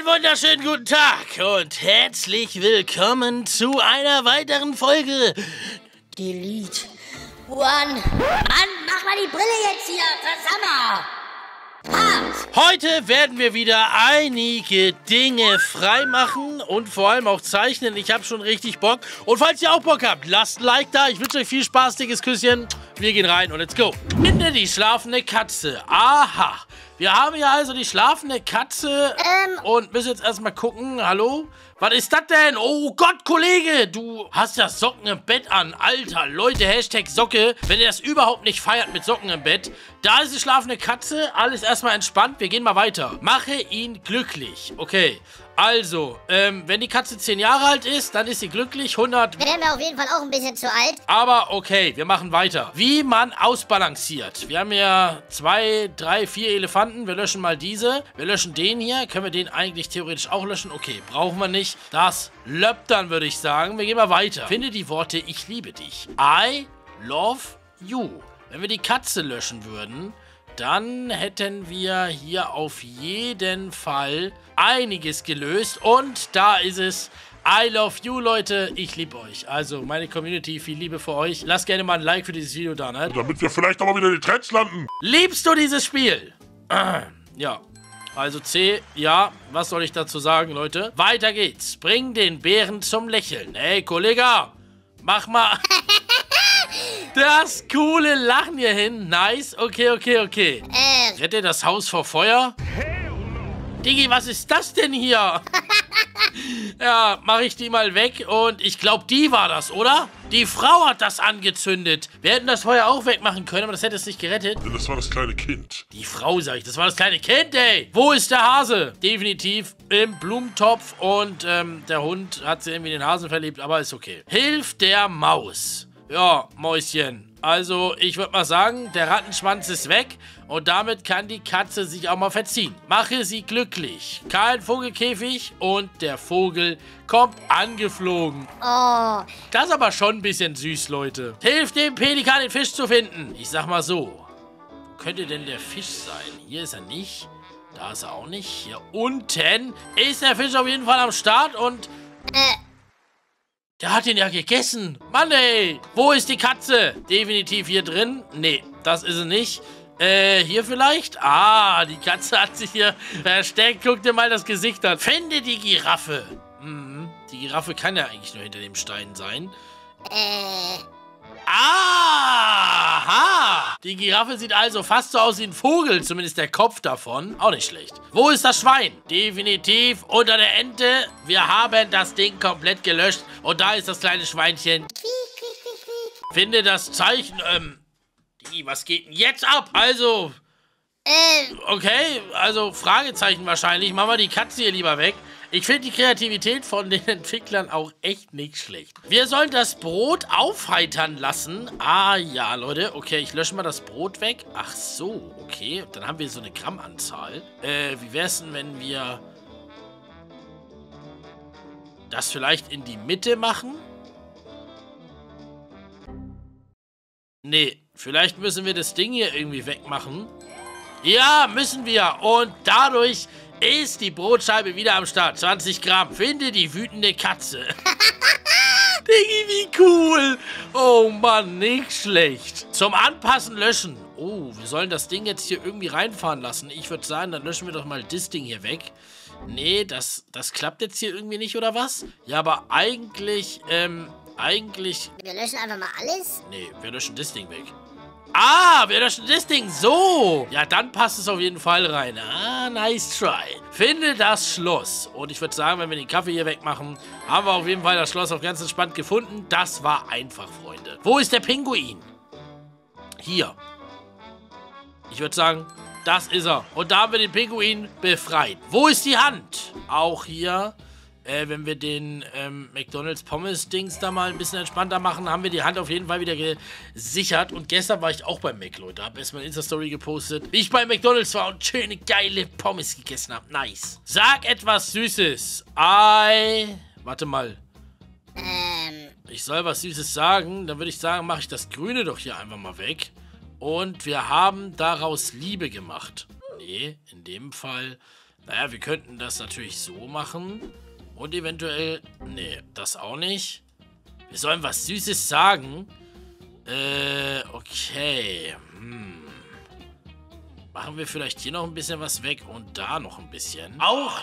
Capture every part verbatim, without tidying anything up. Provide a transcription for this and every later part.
Einen wunderschönen guten Tag und herzlich willkommen zu einer weiteren Folge Delete One. Mann, mach mal die Brille jetzt hier, versammer! Heute werden wir wieder einige Dinge freimachen und vor allem auch zeichnen. Ich habe schon richtig Bock. Und falls ihr auch Bock habt, lasst ein Like da. Ich wünsche euch viel Spaß, dickes Küsschen. Wir gehen rein und let's go. Finde die schlafende Katze. Aha. Wir haben hier also die schlafende Katze ähm. und müssen jetzt erstmal gucken. Hallo? Was ist das denn? Oh Gott, Kollege, du hast ja Socken im Bett an. Alter, Leute, Hashtag Socke. Wenn ihr das überhaupt nicht feiert mit Socken im Bett. Da ist die schlafende Katze. Alles erstmal entspannt. Wir gehen mal weiter. Mache ihn glücklich. Okay, also, ähm, wenn die Katze zehn Jahre alt ist, dann ist sie glücklich. hundert... Wäre mir auf jeden Fall auch ein bisschen zu alt. Aber okay, wir machen weiter. Wie man ausbalanciert. Wir haben hier zwei, drei, vier Elefanten. Wir löschen mal diese. Wir löschen den hier. Können wir den eigentlich theoretisch auch löschen? Okay, brauchen wir nicht. Das Löptern, würde ich sagen. Wir gehen mal weiter. Finde die Worte, ich liebe dich. I love you. Wenn wir die Katze löschen würden, dann hätten wir hier auf jeden Fall einiges gelöst. Und da ist es. I love you, Leute. Ich liebe euch. Also, meine Community, viel Liebe für euch. Lasst gerne mal ein Like für dieses Video da, ne? Damit wir vielleicht auch mal wieder in die Trends landen. Liebst du dieses Spiel? Ja. Also C, ja, was soll ich dazu sagen, Leute? Weiter geht's. Bring den Bären zum Lächeln. Ey, Kollege, mach mal das coole Lachen hier hin. Nice, okay, okay, okay. Äh. Rette das Haus vor Feuer? Digi, was ist das denn hier? Ja, mache ich die mal weg und ich glaube, die war das, oder? Die Frau hat das angezündet. Wir hätten das Feuer auch wegmachen können, aber das hätte es nicht gerettet. Das war das kleine Kind. Die Frau, sag ich, das war das kleine Kind, ey. Wo ist der Hase? Definitiv im Blumentopf und ähm, der Hund hat sich irgendwie in den Hasen verliebt, aber ist okay. Hilf der Maus. Ja, Mäuschen. Also, ich würde mal sagen, der Rattenschwanz ist weg und damit kann die Katze sich auch mal verziehen. Mache sie glücklich. Kein Vogelkäfig und der Vogel kommt angeflogen. Oh. Das ist aber schon ein bisschen süß, Leute. Hilft dem Pelikan, den Fisch zu finden. Ich sag mal so, wo könnte denn der Fisch sein? Hier ist er nicht, da ist er auch nicht. Hier unten ist der Fisch auf jeden Fall am Start und... Äh. Der hat ihn ja gegessen. Mann, ey. Wo ist die Katze? Definitiv hier drin. Nee, das ist sie nicht. Äh, hier vielleicht? Ah, die Katze hat sich hier versteckt. Guck dir mal das Gesicht an. Finde die Giraffe. Mhm. Die Giraffe kann ja eigentlich nur hinter dem Stein sein. Äh. Aha! Die Giraffe sieht also fast so aus wie ein Vogel. Zumindest der Kopf davon. Auch nicht schlecht. Wo ist das Schwein? Definitiv unter der Ente. Wir haben das Ding komplett gelöscht. Und da ist das kleine Schweinchen. Finde das Zeichen. Ähm, was geht denn jetzt ab? Also, okay, also Fragezeichen wahrscheinlich. Machen wir die Katze hier lieber weg. Ich finde die Kreativität von den Entwicklern auch echt nicht schlecht. Wir sollen das Brot aufheitern lassen. Ah ja, Leute. Okay, ich lösche mal das Brot weg. Ach so, okay. Dann haben wir so eine Grammanzahl. Äh, wie wär's denn, wenn wir das vielleicht in die Mitte machen? Nee, vielleicht müssen wir das Ding hier irgendwie wegmachen. Ja, müssen wir. Und dadurch... ist die Brotscheibe wieder am Start. zwanzig Gramm. Finde die wütende Katze. Diggi, wie cool. Oh Mann, nicht schlecht. Zum Anpassen löschen. Oh, wir sollen das Ding jetzt hier irgendwie reinfahren lassen. Ich würde sagen, dann löschen wir doch mal das Ding hier weg. Nee, das, das klappt jetzt hier irgendwie nicht, oder was? Ja, aber eigentlich, ähm, eigentlich... Wir löschen einfach mal alles? Nee, wir löschen das Ding weg. Ah, wir löschen das Ding so. Ja, dann passt es auf jeden Fall rein. Ah, nice try. Finde das Schloss. Und ich würde sagen, wenn wir den Kaffee hier wegmachen, haben wir auf jeden Fall das Schloss auf ganz entspannt gefunden. Das war einfach, Freunde. Wo ist der Pinguin? Hier. Ich würde sagen, das ist er. Und da haben wir den Pinguin befreit. Wo ist die Hand? Auch hier. Äh, wenn wir den ähm, McDonald's Pommes-Dings da mal ein bisschen entspannter machen, haben wir die Hand auf jeden Fall wieder gesichert. Und gestern war ich auch beim Mac, Leute. Hab erstmal eine Insta-Story gepostet, wie ich bei McDonald's war und schöne, geile Pommes gegessen habe. Nice. Sag etwas Süßes. I... Warte mal. Ähm. Ich soll was Süßes sagen. Dann würde ich sagen, mache ich das Grüne doch hier einfach mal weg. Und wir haben daraus Liebe gemacht. Nee, in dem Fall... Naja, wir könnten das natürlich so machen. Und eventuell... Nee, das auch nicht. Wir sollen was Süßes sagen. Äh, okay. Hm. Machen wir vielleicht hier noch ein bisschen was weg und da noch ein bisschen. Auch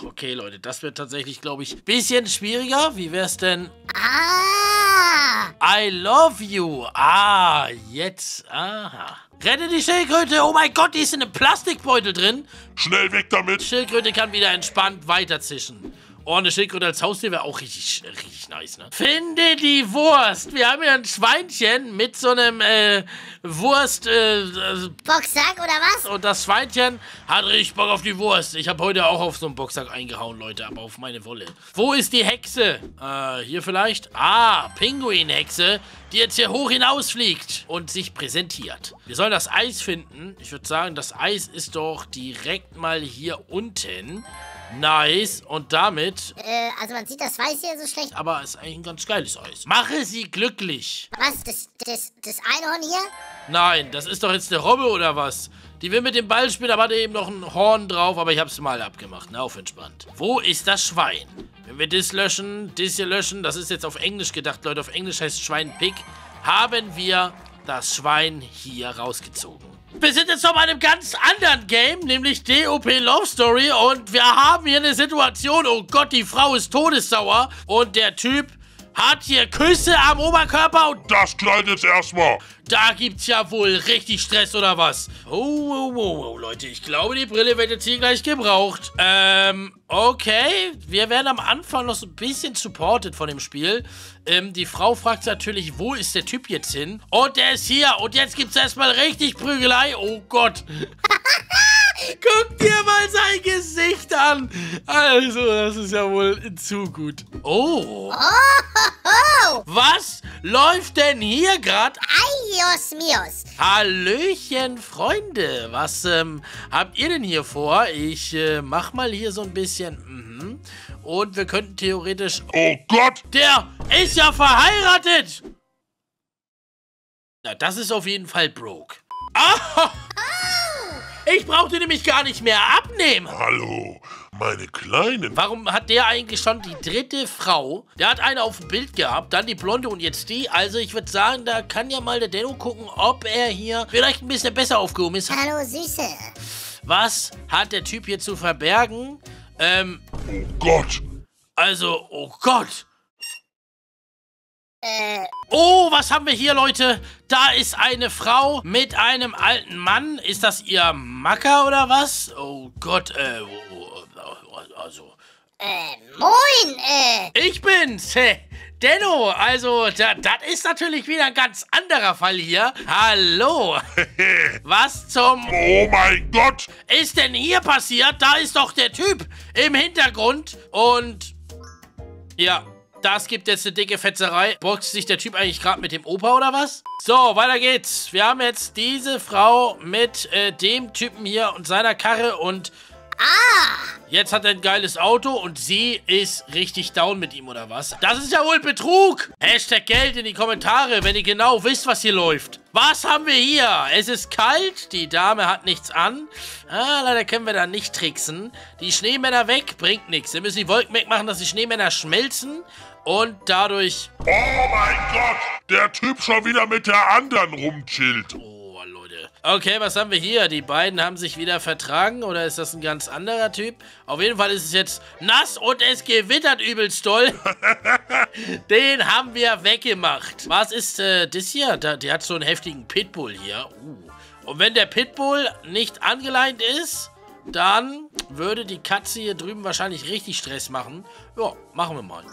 nicht. Okay, Leute, das wird tatsächlich, glaube ich, ein bisschen schwieriger. Wie wär's denn? Ah! I love you. Ah, jetzt. Aha. Rette die Schildkröte. Oh mein Gott, die ist in einem Plastikbeutel drin. Schnell weg damit. Die Schildkröte kann wieder entspannt weiterzischen. Oh, eine Schildkröte als Haustier wäre auch richtig, richtig nice, ne? Finde die Wurst. Wir haben hier ein Schweinchen mit so einem, äh, Wurst, äh, äh Boxsack oder was? Und das Schweinchen hat richtig Bock auf die Wurst. Ich habe heute auch auf so einen Boxsack eingehauen, Leute, aber auf meine Wolle. Wo ist die Hexe? Äh, hier vielleicht? Ah, Pinguinhexe, die jetzt hier hoch hinausfliegt und sich präsentiert. Wir sollen das Eis finden. Ich würde sagen, das Eis ist doch direkt mal hier unten. Nice. Und damit... Äh, also man sieht das Weiß hier so schlecht. Aber es ist eigentlich ein ganz geiles Eis. Mache sie glücklich. Was? Das, das, das Einhorn hier? Nein, das ist doch jetzt eine Robbe oder was? Die will mit dem Ball spielen, aber hat eben noch ein Horn drauf. Aber ich hab's mal abgemacht. Na, auf entspannt. Wo ist das Schwein? Wenn wir das löschen, das hier löschen. Das ist jetzt auf Englisch gedacht, Leute. Auf Englisch heißt Schwein Pig. Haben wir das Schwein hier rausgezogen. Wir sind jetzt noch bei einem ganz anderen Game, nämlich D O P Love Story. Und wir haben hier eine Situation, oh Gott, die Frau ist todessauer. Und der Typ hat hier Küsse am Oberkörper. Und das Kleid jetzt erstmal. Da gibt's ja wohl richtig Stress, oder was? Oh, oh, oh, oh, Leute, ich glaube, die Brille wird jetzt hier gleich gebraucht. Ähm, okay. Wir werden am Anfang noch so ein bisschen supported von dem Spiel. Ähm, die Frau fragt natürlich, wo ist der Typ jetzt hin? Und der ist hier. Und jetzt gibt's erstmal richtig Prügelei. Oh Gott. Guck dir mal sein Gesicht an. Also, das ist ja wohl zu gut. Oh. Oh. Was läuft denn hier gerade? Adios mios. Hallöchen, Freunde. Was ähm, habt ihr denn hier vor? Ich äh, mach mal hier so ein bisschen... Mhm. Und wir könnten theoretisch... Oh Gott! Der ist ja verheiratet! Na, das ist auf jeden Fall broke. Oh. Ich brauchte nämlich gar nicht mehr abnehmen. Hallo, meine Kleinen. Warum hat der eigentlich schon die dritte Frau? Der hat eine auf dem Bild gehabt, dann die Blonde und jetzt die. Also ich würde sagen, da kann ja mal der Denno gucken, ob er hier vielleicht ein bisschen besser aufgehoben ist. Hallo, Süße. Was hat der Typ hier zu verbergen? Ähm. Oh Gott. Also, oh Gott. Oh, was haben wir hier, Leute? Da ist eine Frau mit einem alten Mann. Ist das ihr Macker oder was? Oh Gott, äh, also... Äh, moin, äh... Ich bin's, hä? Denno, also, das ist natürlich wieder ein ganz anderer Fall hier. Hallo. Was zum... Oh mein Gott! Ist denn hier passiert? Da ist doch der Typ im Hintergrund und... Ja... Das gibt jetzt eine dicke Fetzerei. Boxt sich der Typ eigentlich gerade mit dem Opa oder was? So, weiter geht's. Wir haben jetzt diese Frau mit äh, dem Typen hier und seiner Karre und... Ah! Jetzt hat er ein geiles Auto und sie ist richtig down mit ihm oder was? Das ist ja wohl Betrug! Hashtag Geld in die Kommentare, wenn ihr genau wisst, was hier läuft. Was haben wir hier? Es ist kalt, die Dame hat nichts an. Ah, leider können wir da nicht tricksen. Die Schneemänner weg, bringt nichts. Wir müssen die Wolken wegmachen, dass die Schneemänner schmelzen. Und dadurch... Oh mein Gott! Der Typ schon wieder mit der anderen rumchillt. Oh, Leute. Okay, was haben wir hier? Die beiden haben sich wieder vertragen. Oder ist das ein ganz anderer Typ? Auf jeden Fall ist es jetzt nass und es gewittert übelst doll. Den haben wir weggemacht. Was ist äh, das hier? Da, der hat so einen heftigen Pitbull hier. Uh. Und wenn der Pitbull nicht angeleint ist... Dann würde die Katze hier drüben wahrscheinlich richtig Stress machen. Ja, machen wir mal.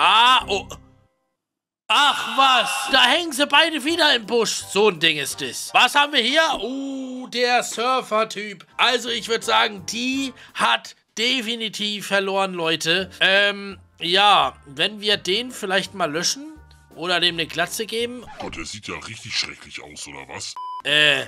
Ah, oh. Ach was, da hängen sie beide wieder im Busch. So ein Ding ist das. Was haben wir hier? Uh, der Surfer-Typ. Also ich würde sagen, die hat definitiv verloren, Leute. Ähm, ja, wenn wir den vielleicht mal löschen oder dem eine Glatze geben. Gott, der sieht ja richtig schrecklich aus, oder was? Äh,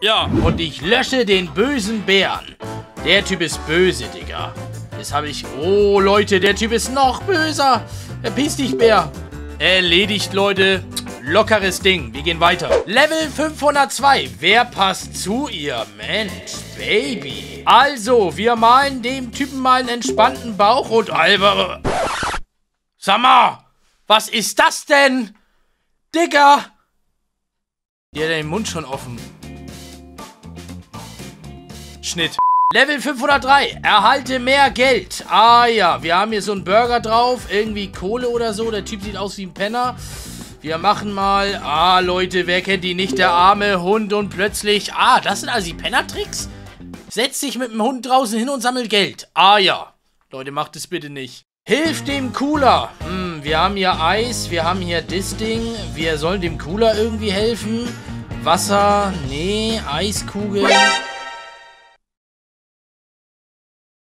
ja. Und ich lösche den bösen Bären. Der Typ ist böse, Digga. Jetzt habe ich... Oh, Leute, der Typ ist noch böser. Er pisst dich, Bär. Erledigt, Leute. Lockeres Ding. Wir gehen weiter. Level fünfhundertzwei. Wer passt zu ihr? Mensch, Baby. Also, wir malen dem Typen mal einen entspannten Bauch und Alber. Sag mal, was ist das denn? Digga. Die hat den Mund schon offen. Schnitt. Level fünfhundertdrei. Erhalte mehr Geld. Ah ja, wir haben hier so einen Burger drauf. Irgendwie Kohle oder so. Der Typ sieht aus wie ein Penner. Wir machen mal... Ah, Leute, wer kennt die nicht? Der arme Hund und plötzlich... Ah, das sind also die Penner-Tricks? Setz dich mit dem Hund draußen hin und sammel Geld. Ah ja. Leute, macht es bitte nicht. Hilf dem Cooler. Hm, wir haben hier Eis. Wir haben hier das Ding. Wir sollen dem Cooler irgendwie helfen. Wasser. Nee, Eiskugel.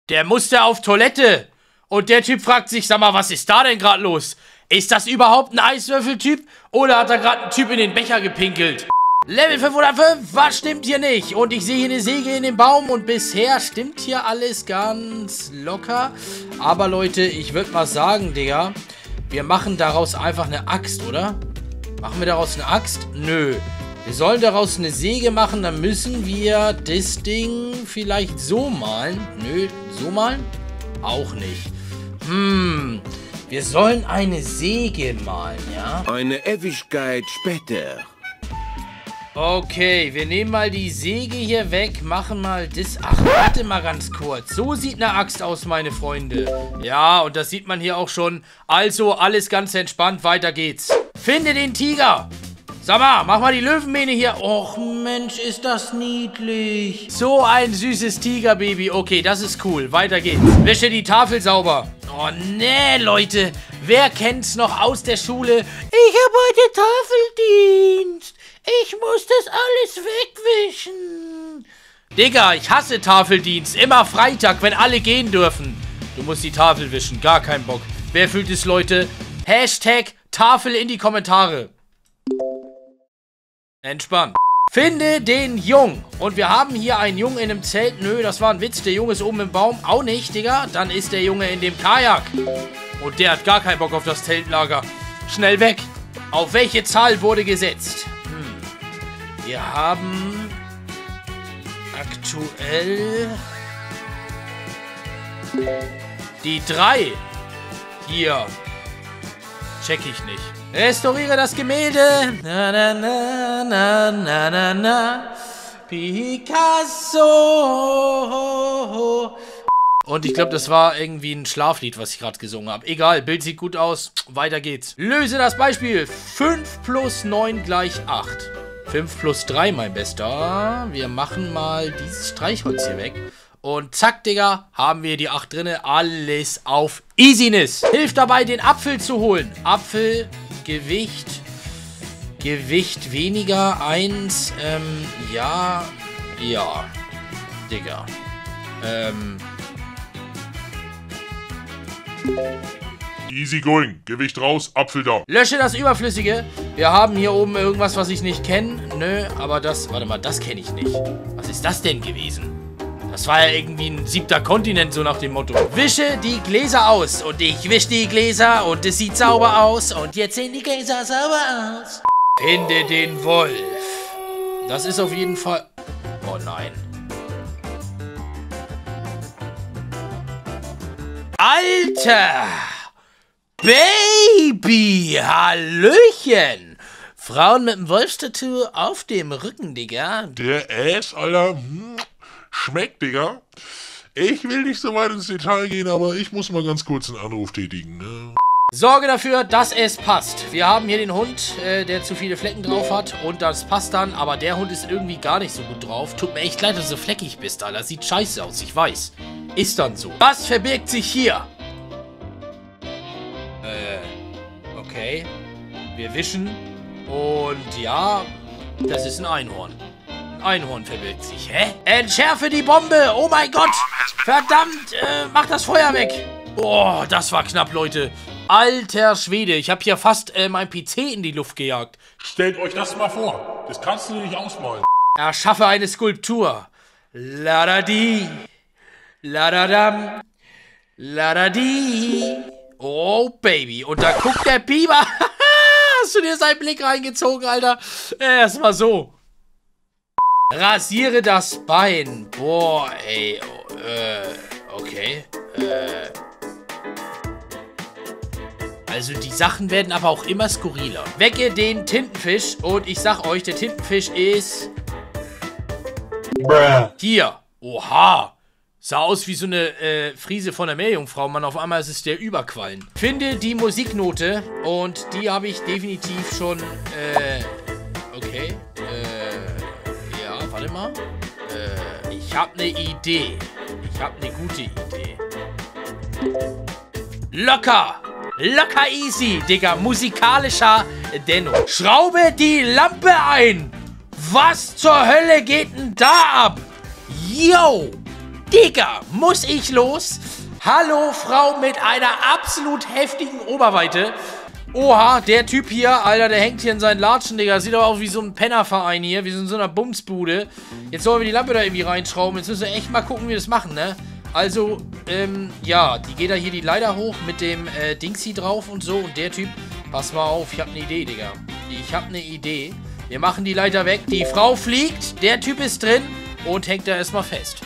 Der musste auf Toilette. Und der Typ fragt sich, sag mal, was ist da denn gerade los? Ist das überhaupt ein Eiswürfeltyp? Oder hat da gerade ein Typ in den Becher gepinkelt? Level fünfhundertfünf, was stimmt hier nicht? Und ich sehe hier eine Säge in dem Baum und bisher stimmt hier alles ganz locker. Aber Leute, ich würde mal sagen, Digga, wir machen daraus einfach eine Axt, oder? Machen wir daraus eine Axt? Nö. Wir sollen daraus eine Säge machen, dann müssen wir das Ding vielleicht so malen. Nö, so malen? Auch nicht. Hm, wir sollen eine Säge malen, ja? Eine Ewigkeit später. Okay, wir nehmen mal die Säge hier weg, machen mal das... Ach, warte mal ganz kurz. So sieht eine Axt aus, meine Freunde. Ja, und das sieht man hier auch schon. Also, alles ganz entspannt, weiter geht's. Finde den Tiger! Sag mal, mach mal die Löwenmähne hier. Och, Mensch, ist das niedlich. So ein süßes Tigerbaby. Okay, das ist cool. Weiter geht's. Wische die Tafel sauber. Oh, nee, Leute. Wer kennt's noch aus der Schule? Ich hab heute Tafeldienst. Ich muss das alles wegwischen. Digga, ich hasse Tafeldienst. Immer Freitag, wenn alle gehen dürfen. Du musst die Tafel wischen. Gar kein Bock. Wer fühlt es, Leute? Hashtag Tafel in die Kommentare. Entspannt. Finde den Jungen. Und wir haben hier einen Jungen in einem Zelt. Nö, das war ein Witz. Der Junge ist oben im Baum. Auch nicht, Digga. Dann ist der Junge in dem Kajak. Und der hat gar keinen Bock auf das Zeltlager. Schnell weg. Auf welche Zahl wurde gesetzt? Hm. Wir haben aktuell die drei. Hier. Check ich nicht. Restauriere das Gemälde. Na, na, na, na, na, na, na. Picasso. Und ich glaube, das war irgendwie ein Schlaflied, was ich gerade gesungen habe. Egal, Bild sieht gut aus. Weiter geht's. Löse das Beispiel. fünf plus neun gleich acht. fünf plus drei, mein Bester. Wir machen mal dieses Streichholz hier weg. Und zack, Digga, haben wir die acht drinne. Alles auf Easiness. Hilft dabei, den Apfel zu holen. Apfel, Gewicht, Gewicht weniger, eins, ähm, ja, ja, Digga. Ähm. Easy going. Gewicht raus, Apfel down. Lösche das Überflüssige. Wir haben hier oben irgendwas, was ich nicht kenne. Nö, aber das, warte mal, das kenne ich nicht. Was ist das denn gewesen? Das war ja irgendwie ein siebter Kontinent, so nach dem Motto. Wische die Gläser aus. Und ich wische die Gläser und es sieht sauber aus. Und jetzt sehen die Gläser sauber aus. Finde den Wolf. Das ist auf jeden Fall... Oh nein. Alter! Baby! Hallöchen! Frauen mit dem Wolfstattoo auf dem Rücken, Digga. Der Ass, Alter... Schmeckt, Digga. Ich will nicht so weit ins Detail gehen, aber ich muss mal ganz kurz einen Anruf tätigen, ne? Sorge dafür, dass es passt. Wir haben hier den Hund, äh, der zu viele Flecken drauf hat und das passt dann, aber der Hund ist irgendwie gar nicht so gut drauf. Tut mir echt leid, dass du so fleckig bist, Alter. Sieht scheiße aus, ich weiß. Ist dann so. Was verbirgt sich hier? Äh, okay. Wir wischen und ja, das ist ein Einhorn. Einhorn verbirgt sich, hä? Entschärfe die Bombe! Oh mein Gott! Verdammt! Äh, mach das Feuer weg! Oh, das war knapp, Leute. Alter Schwede, ich habe hier fast äh, mein P C in die Luft gejagt. Stellt euch das mal vor. Das kannst du nicht ausmalen. Erschaffe eine Skulptur. Ladadi. Ladadam. Ladadi. Oh, Baby. Und da guckt der Biber. hast du dir seinen Blick reingezogen, Alter? Erstmal so. Rasiere das Bein. Boah, ey. Äh, okay. Äh. Also die Sachen werden aber auch immer skurriler. Wecke den Tintenfisch und ich sag euch, der Tintenfisch ist... Bruh. Hier. Oha. Sah aus wie so eine äh, Friese von der Meerjungfrau. Mann, auf einmal ist es der Überquallen. Finde die Musiknote und die habe ich definitiv schon... Äh, okay. Äh, ja, warte mal. Äh, ich habe eine Idee. Ich habe eine gute Idee. Locker. Locker easy, Digga. Musikalischer Denno. Schraube die Lampe ein. Was zur Hölle geht denn da ab? Yo. Digga, muss ich los? Hallo, Frau mit einer absolut heftigen Oberweite. Oha, der Typ hier, Alter, der hängt hier in seinen Latschen, Digga. Sieht aber auch wie so ein Pennerverein hier, wie so in so einer Bumsbude. Jetzt sollen wir die Lampe da irgendwie reinschrauben. Jetzt müssen wir echt mal gucken, wie wir das machen, ne? Also, ähm, ja, die geht da hier die Leiter hoch mit dem äh, Dingsi drauf und so. Und der Typ, pass mal auf, ich hab ne Idee, Digga. Ich hab ne Idee. Wir machen die Leiter weg. Die Frau fliegt, der Typ ist drin und hängt da erstmal fest.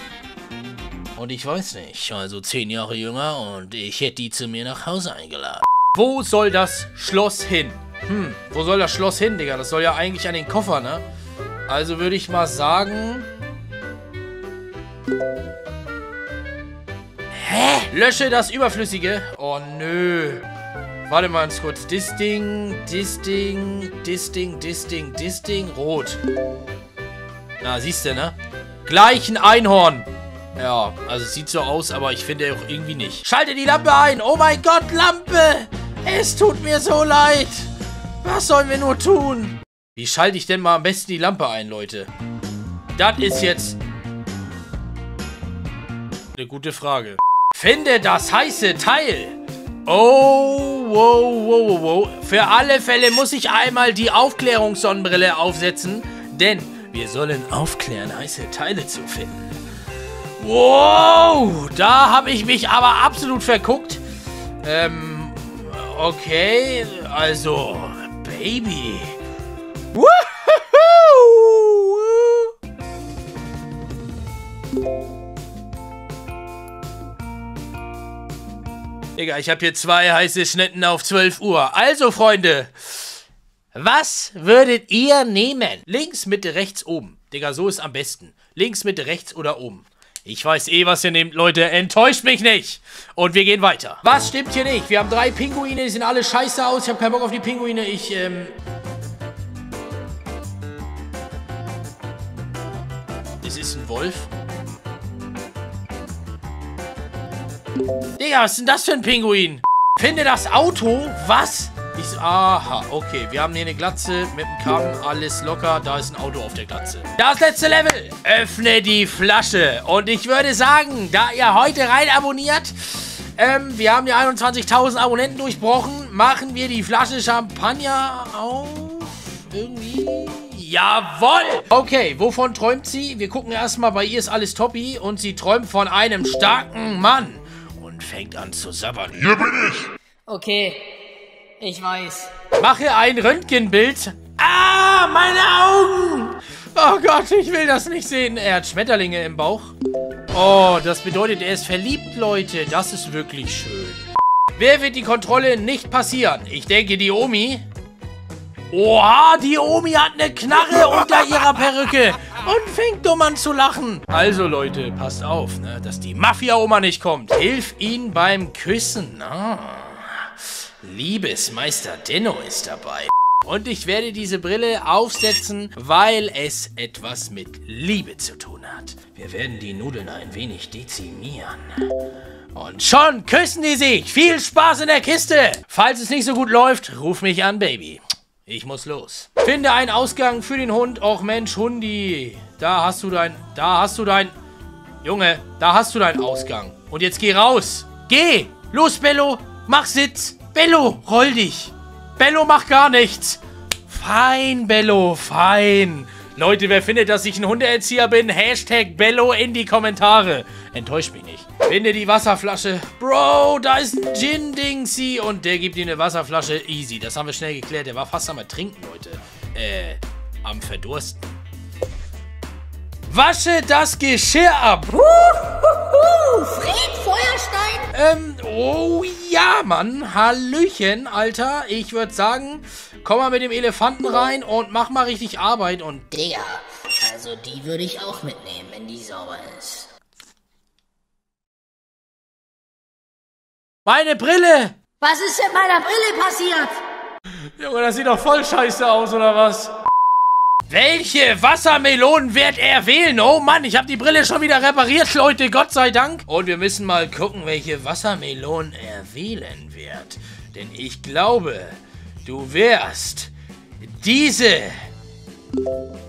Und ich weiß nicht, also zehn Jahre jünger und ich hätte die zu mir nach Hause eingeladen. Wo soll das Schloss hin? Hm, wo soll das Schloss hin, Digga? Das soll ja eigentlich an den Koffer, ne? Also würde ich mal sagen... Hä? Lösche das Überflüssige. Oh, nö. Warte mal ganz kurz. Dis Ding, dis Ding, dis Ding, dis Ding, dis Ding. Rot. Na, siehst du, ne? Gleich ein Einhorn. Ja, also es sieht so aus, aber ich finde auch irgendwie nicht. Schalte die Lampe ein. Oh mein Gott, Lampe. Es tut mir so leid. Was sollen wir nur tun? Wie schalte ich denn mal am besten die Lampe ein, Leute? Das ist jetzt... eine gute Frage. Finde das heiße Teil. Oh, wow, wow, wow. Für alle Fälle muss ich einmal die Aufklärungssonnenbrille aufsetzen, denn wir sollen aufklären, heiße Teile zu finden. Wow, da habe ich mich aber absolut verguckt. Ähm, okay, also, Baby. Woohoo! Digga, ich habe hier zwei heiße Schnitten auf zwölf Uhr. Also, Freunde, was würdet ihr nehmen? Links, Mitte, rechts, oben. Digga, so ist am besten. Links, Mitte, rechts oder oben. Ich weiß eh, was ihr nehmt, Leute. Enttäuscht mich nicht. Und wir gehen weiter. Was stimmt hier nicht? Wir haben drei Pinguine, die sehen alle scheiße aus. Ich habe keinen Bock auf die Pinguine. Ich, ähm... es ist ein Wolf. Digga, was ist denn das für ein Pinguin? Finde das Auto? Was? Ich, aha, okay. Wir haben hier eine Glatze mit dem Kamm, alles locker. Da ist ein Auto auf der Glatze. Das letzte Level. Öffne die Flasche. Und ich würde sagen, da ihr heute rein abonniert, ähm, wir haben ja einundzwanzigtausend Abonnenten durchbrochen, machen wir die Flasche Champagner auf. Irgendwie... Jawohl! Okay, wovon träumt sie? Wir gucken erstmal, bei ihr ist alles toppi und sie träumt von einem starken Mann und fängt an zu sabbern. Hier bin ich! Okay, ich weiß. Mache ein Röntgenbild. Ah, meine Augen! Oh Gott, ich will das nicht sehen. Er hat Schmetterlinge im Bauch. Oh, das bedeutet, er ist verliebt, Leute. Das ist wirklich schön. Wer wird die Kontrolle nicht passieren? Ich denke, die Omi... Oha, die Omi hat eine Knarre unter ihrer Perücke und fängt dumm an zu lachen. Also Leute, passt auf, ne, dass die Mafia-Oma nicht kommt. Hilf ihnen beim Küssen. Ah, Liebesmeister Denno ist dabei. Und ich werde diese Brille aufsetzen, weil es etwas mit Liebe zu tun hat. Wir werden die Nudeln ein wenig dezimieren. Und schon küssen die sich. Viel Spaß in der Kiste. Falls es nicht so gut läuft, ruf mich an, Baby. Ich muss los. Finde einen Ausgang für den Hund. Och Mensch, Hundi. Da hast du dein... Da hast du dein... Junge, da hast du deinen Ausgang. Und jetzt geh raus. Geh. Los, Bello. Mach Sitz. Bello, roll dich. Bello, mach gar nichts. Fein, Bello, fein. Leute, wer findet, dass ich ein Hundeerzieher bin? Hashtag Bello in die Kommentare. Enttäuscht mich nicht. Finde die Wasserflasche. Bro, da ist ein Gin-Dingsy. Und der gibt ihm eine Wasserflasche. Easy, das haben wir schnell geklärt. Der war fast am Ertrinken, Leute. Äh, am Verdursten. Wasche das Geschirr ab. Fred Feuerstein. Ähm, oh ja, Mann. Hallöchen, Alter. Ich würde sagen, komm mal mit dem Elefanten rein und mach mal richtig Arbeit und... Digga, also die würde ich auch mitnehmen, wenn die sauber ist. Meine Brille! Was ist mit meiner Brille passiert? Junge, das sieht doch voll scheiße aus, oder was? Welche Wassermelonen wird er wählen? Oh Mann, ich habe die Brille schon wieder repariert, Leute, Gott sei Dank. Und wir müssen mal gucken, welche Wassermelonen er wählen wird. Denn ich glaube, du wirst diese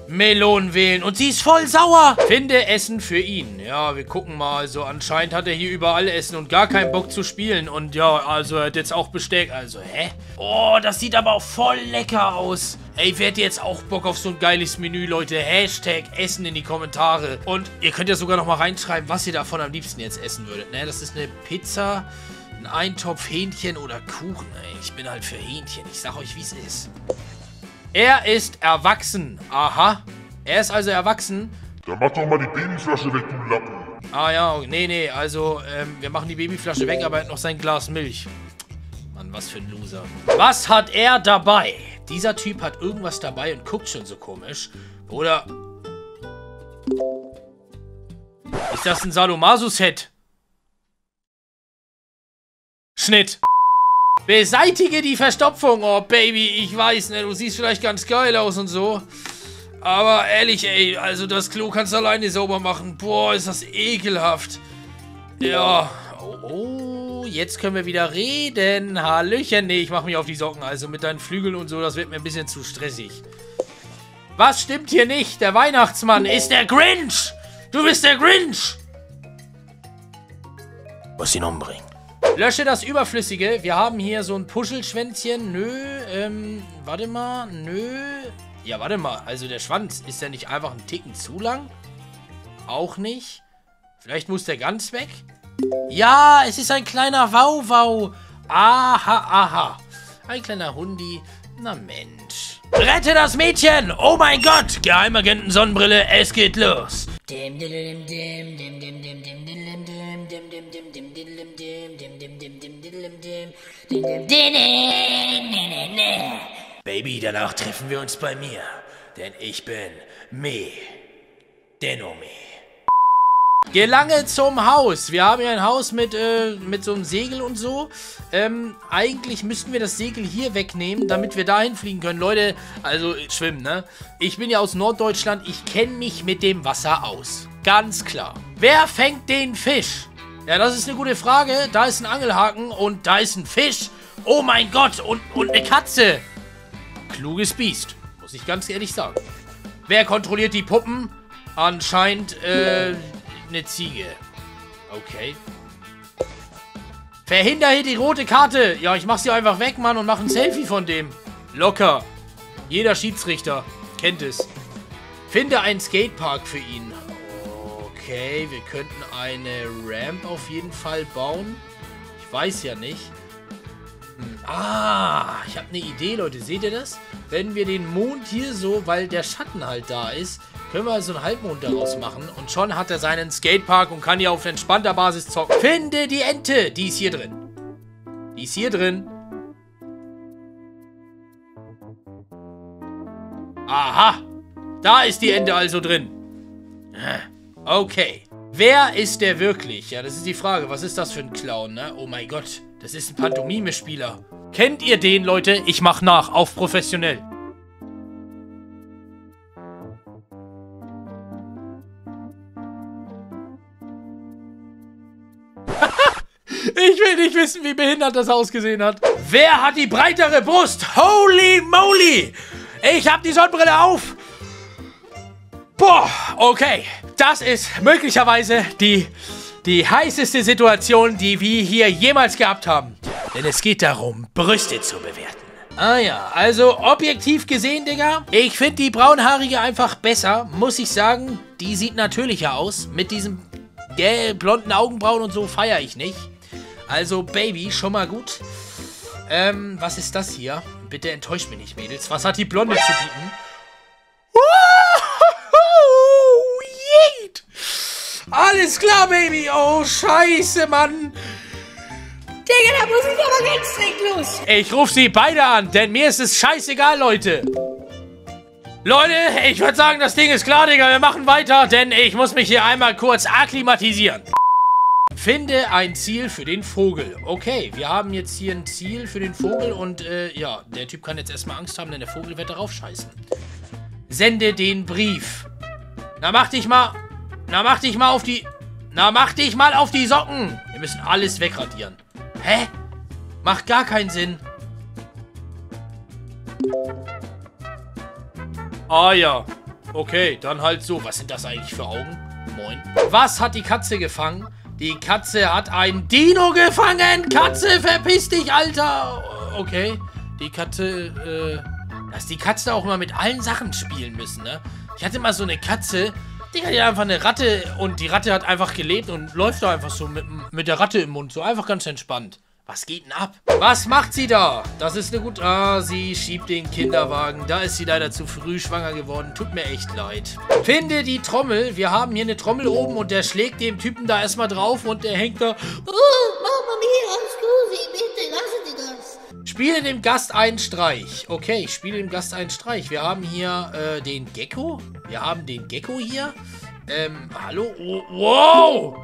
Melonen wählen. Und sie ist voll sauer. Finde Essen für ihn. Ja, wir gucken mal. So, anscheinend hat er hier überall Essen und gar keinen Bock zu spielen. Und ja, also er hat jetzt auch Besteck. Also, hä? Oh, das sieht aber auch voll lecker aus. Ey, wer hat jetzt auch Bock auf so ein geiles Menü, Leute? Hashtag Essen in die Kommentare. Und ihr könnt ja sogar nochmal reinschreiben, was ihr davon am liebsten jetzt essen würdet. Ne, das ist eine Pizza, ein Eintopf, Hähnchen oder Kuchen. Ey, ich bin halt für Hähnchen. Ich sag euch, wie es ist. Er ist erwachsen. Aha. Er ist also erwachsen. Dann mach doch mal die Babyflasche weg, du Lappen. Ah ja, nee, nee. Also, ähm, wir machen die Babyflasche weg, aber er hat noch sein Glas Milch. Mann, was für ein Loser. Was hat er dabei? Dieser Typ hat irgendwas dabei und guckt schon so komisch. Oder... Ist das ein Sadomaso-Set? Schnitt. Beseitige die Verstopfung. Oh, Baby, ich weiß, ne, du siehst vielleicht ganz geil aus und so. Aber ehrlich, ey, also das Klo kannst du alleine sauber machen. Boah, ist das ekelhaft. Ja. Oh, oh, jetzt können wir wieder reden. Hallöchen. Nee, ich mach mich auf die Socken. Also mit deinen Flügeln und so, das wird mir ein bisschen zu stressig. Was stimmt hier nicht? Der Weihnachtsmann ist der Grinch. Du bist der Grinch. Was ihn umbringen. Lösche das Überflüssige. Wir haben hier so ein Puschelschwänzchen. Nö, ähm, warte mal. Nö. Ja, warte mal. Also der Schwanz, ist der nicht einfach einen Ticken zu lang? Auch nicht. Vielleicht muss der ganz weg. Ja, es ist ein kleiner Wauwau. Aha, aha. Ein kleiner Hundi. Na Mensch. Rette das Mädchen. Oh mein Gott. Geheimagenten Sonnenbrille, es geht los. Dim, dim, dim, dim, dim, dim, dim, dim, dim. Baby, danach treffen wir uns bei mir, denn ich bin me, Denomi. Gelange zum Haus. Wir haben hier ein Haus mit, äh, mit so einem Segel und so. Ähm, eigentlich müssten wir das Segel hier wegnehmen, damit wir dahin fliegen können. Leute, also schwimmen, ne? Ich bin ja aus Norddeutschland, ich kenne mich mit dem Wasser aus. Ganz klar. Wer fängt den Fisch? Ja, das ist eine gute Frage. Da ist ein Angelhaken und da ist ein Fisch. Oh mein Gott, und, und eine Katze. Kluges Biest, muss ich ganz ehrlich sagen. Wer kontrolliert die Puppen? Anscheinend, äh, eine Ziege. Okay. Verhindere hier die rote Karte. Ja, ich mach sie einfach weg, Mann, und mach ein Selfie von dem. Locker. Jeder Schiedsrichter kennt es. Finde einen Skatepark für ihn. Okay, wir könnten eine Ramp auf jeden Fall bauen. Ich weiß ja nicht. Hm. Ah, ich habe eine Idee, Leute. Seht ihr das? Wenn wir den Mond hier so, weil der Schatten halt da ist, können wir also einen Halbmond daraus machen. Und schon hat er seinen Skatepark und kann hier auf entspannter Basis zocken. Finde die Ente. Die ist hier drin. Die ist hier drin. Aha. Da ist die Ente also drin. Hm. Okay. Wer ist der wirklich? Ja, das ist die Frage. Was ist das für ein Clown, ne? Oh mein Gott. Das ist ein Pantomime-Spieler. Kennt ihr den, Leute? Ich mach nach. Auf professionell. Ich will nicht wissen, wie behindert das ausgesehen hat. Wer hat die breitere Brust? Holy moly! Ich hab die Sonnenbrille auf! Boah, okay. Das ist möglicherweise die, die heißeste Situation, die wir hier jemals gehabt haben. Denn es geht darum, Brüste zu bewerten. Ah ja, also objektiv gesehen, Digga, ich finde die braunhaarige einfach besser, muss ich sagen. Die sieht natürlicher aus. Mit diesen äh, blonden Augenbrauen und so feiere ich nicht. Also Baby, schon mal gut. Ähm, was ist das hier? Bitte enttäuscht mich nicht, Mädels. Was hat die Blonde zu bieten? Alles klar, Baby. Oh, scheiße, Mann. Digga, da muss ich aber ganz direkt los. Ich rufe sie beide an, denn mir ist es scheißegal, Leute. Leute, ich würde sagen, das Ding ist klar, Digga. Wir machen weiter, denn ich muss mich hier einmal kurz akklimatisieren. Finde ein Ziel für den Vogel. Okay, wir haben jetzt hier ein Ziel für den Vogel und äh, ja, der Typ kann jetzt erstmal Angst haben, denn der Vogel wird darauf scheißen. Sende den Brief. Na, mach dich mal... Na, mach dich mal auf die... Na, mach dich mal auf die Socken. Wir müssen alles wegradieren. Hä? Macht gar keinen Sinn. Ah ja. Okay, dann halt so. Was sind das eigentlich für Augen? Moin. Was hat die Katze gefangen? Die Katze hat einen Dino gefangen. Katze, verpiss dich, Alter. Okay. Die Katze, äh... Dass die Katzen auch immer mit allen Sachen spielen müssen, ne? Ich hatte mal so eine Katze... Digga, die hat einfach eine Ratte und die Ratte hat einfach gelebt und läuft da einfach so mit, mit der Ratte im Mund. So einfach ganz entspannt. Was geht denn ab? Was macht sie da? Das ist eine gute... Ah, sie schiebt den Kinderwagen. Da ist sie leider zu früh schwanger geworden. Tut mir echt leid. Finde die Trommel. Wir haben hier eine Trommel oben und der schlägt dem Typen da erstmal drauf und der hängt da... Oh, Mama mia, scusi, bitte, lassen Sie das. Spiele dem Gast einen Streich. Okay, ich spiele dem Gast einen Streich. Wir haben hier äh, den Gecko. Wir haben den Gecko hier. Ähm, hallo? Oh, wow!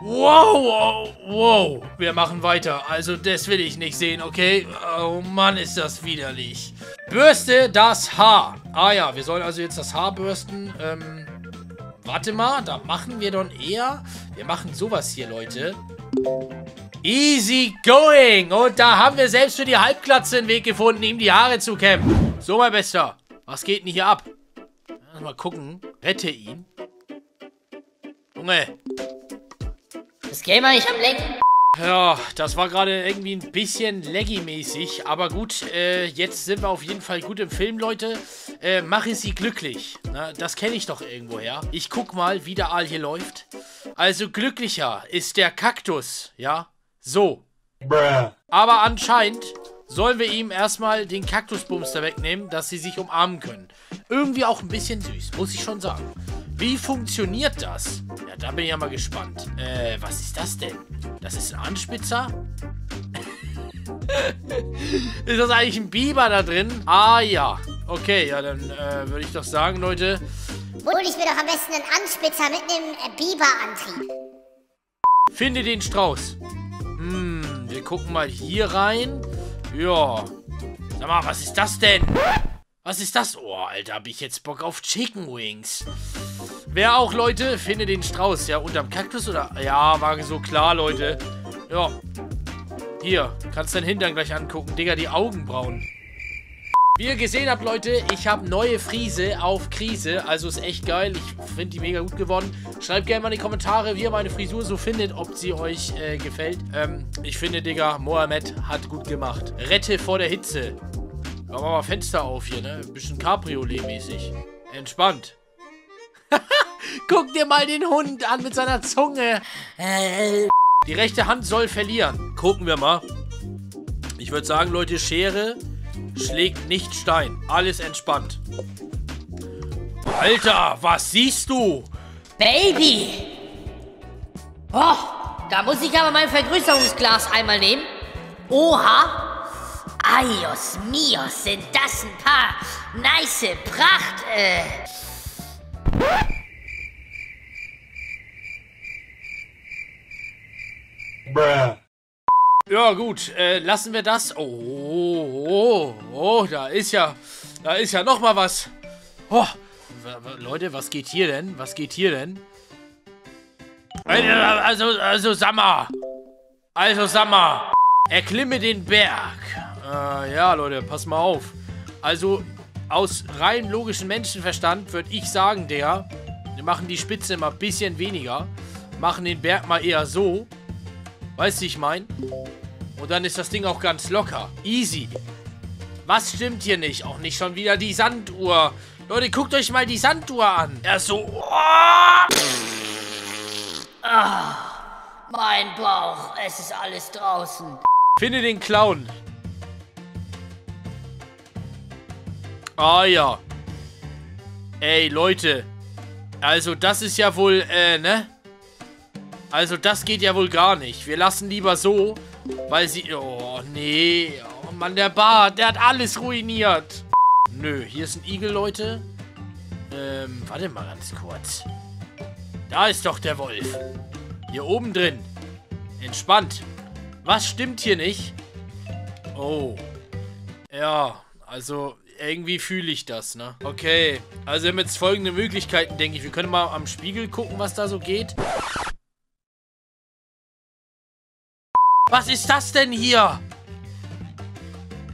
Wow! Oh, wow! Wir machen weiter. Also, das will ich nicht sehen, okay? Oh Mann, ist das widerlich. Bürste das Haar. Ah ja, wir sollen also jetzt das Haar bürsten. Ähm, warte mal, da machen wir dann eher... Wir machen sowas hier, Leute. Easy going. Und da haben wir selbst für die Halbklatze einen Weg gefunden, ihm die Haare zu kämmen. So, mein Bester. Was geht denn hier ab? Mal gucken. Rette ihn. Junge. Das Game ich am Lecken. Ja, das war gerade irgendwie ein bisschen laggy-mäßig. Aber gut, äh, jetzt sind wir auf jeden Fall gut im Film, Leute. Äh, mache sie glücklich. Na, das kenne ich doch irgendwoher. Ich guck mal, wie der Aal hier läuft. Also glücklicher ist der Kaktus, ja? So. Bruh. Aber anscheinend sollen wir ihm erstmal den Kaktusbumster wegnehmen, dass sie sich umarmen können. Irgendwie auch ein bisschen süß, muss ich schon sagen. Wie funktioniert das? Ja, da bin ich ja mal gespannt. Äh, was ist das denn? Das ist ein Anspitzer? Ist das eigentlich ein Biber da drin? Ah ja. Okay, ja, dann äh, würde ich doch sagen, Leute. Hol ich mir doch am besten einen Anspitzer mit einem äh, Biberantrieb. Finde den Strauß. Hm, wir gucken mal hier rein. Ja. Sag mal, was ist das denn? Was ist das? Oh, Alter, hab ich jetzt Bock auf Chicken Wings. Wer auch, Leute, finde den Strauß. Ja, unterm Kaktus oder? Ja, war so klar, Leute. Ja. Hier, kannst deinen Hintern gleich angucken. Digga, die Augenbrauen. Wie ihr gesehen habt, Leute, ich habe neue Frise auf Krise, also ist echt geil, ich finde die mega gut geworden. Schreibt gerne mal in die Kommentare, wie ihr meine Frisur so findet, ob sie euch äh, gefällt. Ähm, ich finde, Digga, Mohammed hat gut gemacht. Rette vor der Hitze. Machen wir mal Fenster auf hier, ne? Bisschen Cabriolet-mäßig. Entspannt. Guck dir mal den Hund an mit seiner Zunge. Die rechte Hand soll verlieren. Gucken wir mal. Ich würde sagen, Leute, Schere... schlägt nicht Stein. Alles entspannt. Alter, was siehst du? Baby! Oh, da muss ich aber mein Vergrößerungsglas einmal nehmen. Oha! Aios mios, sind das ein paar nice Pracht, äh... Bruh. Ja gut, äh, lassen wir das. Oh, oh, oh, da ist ja, da ist ja noch mal was. Oh, Leute, was geht hier denn? Was geht hier denn? Also, also sag mal, also sag mal, erklimme den Berg. Äh, ja, Leute, pass mal auf. Also aus rein logischem Menschenverstand würde ich sagen, der, wir machen die Spitze mal ein bisschen weniger, machen den Berg mal eher so. Weißt du, ich mein? Und dann ist das Ding auch ganz locker. Easy. Was stimmt hier nicht? Auch nicht schon wieder die Sanduhr. Leute, guckt euch mal die Sanduhr an. Er ist so... Oh. Ah, mein Bauch, es ist alles draußen. Finde den Clown. Ah ja. Ey, Leute. Also das ist ja wohl, äh, ne? Also das geht ja wohl gar nicht. Wir lassen lieber so, weil sie... Oh, nee. Oh Mann, der Bart, der hat alles ruiniert. Nö, hier ist ein Igel, Leute. Ähm, warte mal ganz kurz. Da ist doch der Wolf. Hier oben drin. Entspannt. Was stimmt hier nicht? Oh. Ja, also... Irgendwie fühle ich das, ne? Okay, also wir haben jetzt folgende Möglichkeiten, denke ich. Wir können mal am Spiegel gucken, was da so geht. Was ist das denn hier?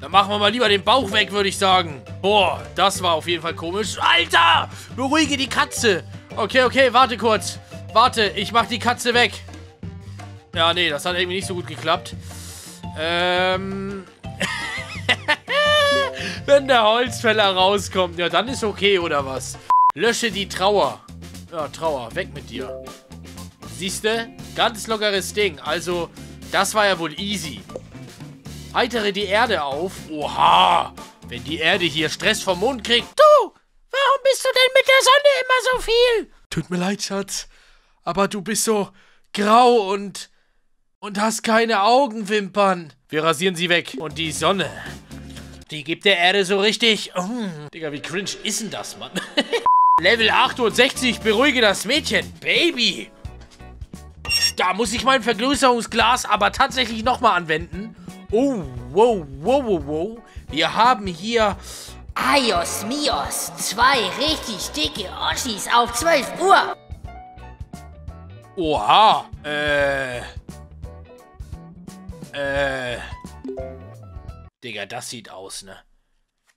Dann machen wir mal lieber den Bauch weg, würde ich sagen. Boah, das war auf jeden Fall komisch. Alter, beruhige die Katze. Okay, okay, warte kurz. Warte, ich mach die Katze weg. Ja, nee, das hat irgendwie nicht so gut geklappt. Ähm... Wenn der Holzfäller rauskommt, ja, dann ist okay, oder was? Lösche die Trauer. Ja, Trauer, weg mit dir. Siehste? Ganz lockeres Ding. Also, das war ja wohl easy. Heitere die Erde auf. Oha! Wenn die Erde hier Stress vom Mond kriegt. Du! Warum bist du denn mit der Sonne immer so viel? Tut mir leid, Schatz. Aber du bist so grau und... und hast keine Augenwimpern. Wir rasieren sie weg. Und die Sonne... die gibt der Erde so richtig... Oh, Digga, wie cringe ist denn das, Mann? Level achtundsechzig, beruhige das Mädchen. Baby! Da muss ich mein Vergrößerungsglas aber tatsächlich nochmal anwenden. Oh, wow, wow, wow, wow. Wir haben hier... Ayos Mios, zwei richtig dicke Oschis auf zwölf Uhr. Oha. Äh... Äh... Digga, das sieht aus, ne?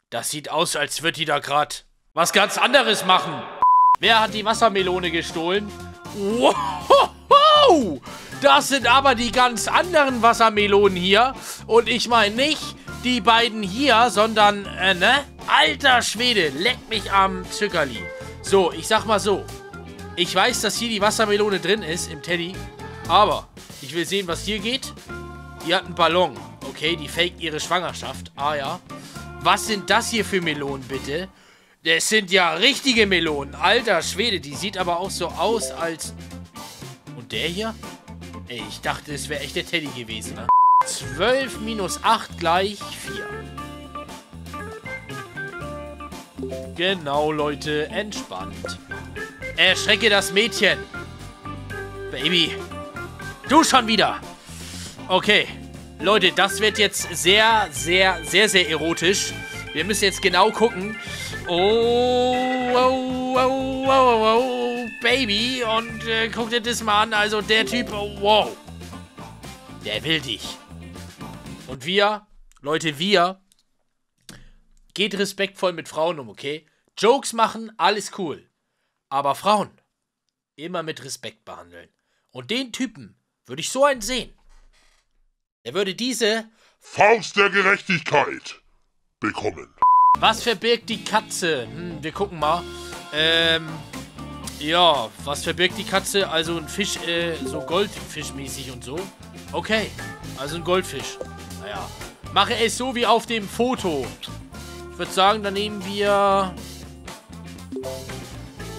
Das sieht aus, als würde die da gerade was ganz anderes machen. Wer hat die Wassermelone gestohlen? Wow! Das sind aber die ganz anderen Wassermelonen hier. Und ich meine nicht die beiden hier, sondern, äh, ne? Alter Schwede, leck mich am Zuckerli. So, ich sag mal so. Ich weiß, dass hier die Wassermelone drin ist im Teddy. Aber ich will sehen, was hier geht. Hier hat einen Ballon. Okay, die faked ihre Schwangerschaft. Ah ja. Was sind das hier für Melonen, bitte? Das sind ja richtige Melonen. Alter Schwede, die sieht aber auch so aus als... Und der hier? Ey, ich dachte, es wäre echt der Teddy gewesen, ne? zwölf minus acht gleich vier. Genau, Leute. Entspannt. Erschrecke das Mädchen. Baby. Du schon wieder. Okay. Leute, das wird jetzt sehr, sehr, sehr, sehr erotisch. Wir müssen jetzt genau gucken. Oh, oh, oh, oh, oh, oh Baby. Und äh, guck dir das mal an. Also der Typ, oh, wow. Der will dich. Und wir, Leute, wir, geht respektvoll mit Frauen um, okay? Jokes machen, alles cool. Aber Frauen, immer mit Respekt behandeln. Und den Typen würde ich so einen sehen. Er würde diese Faust der Gerechtigkeit bekommen. Was verbirgt die Katze? Hm, wir gucken mal. Ähm, ja, was verbirgt die Katze? Also ein Fisch, äh, so goldfischmäßig und so. Okay, also ein Goldfisch. Naja, mache es so wie auf dem Foto. Ich würde sagen, dann nehmen wir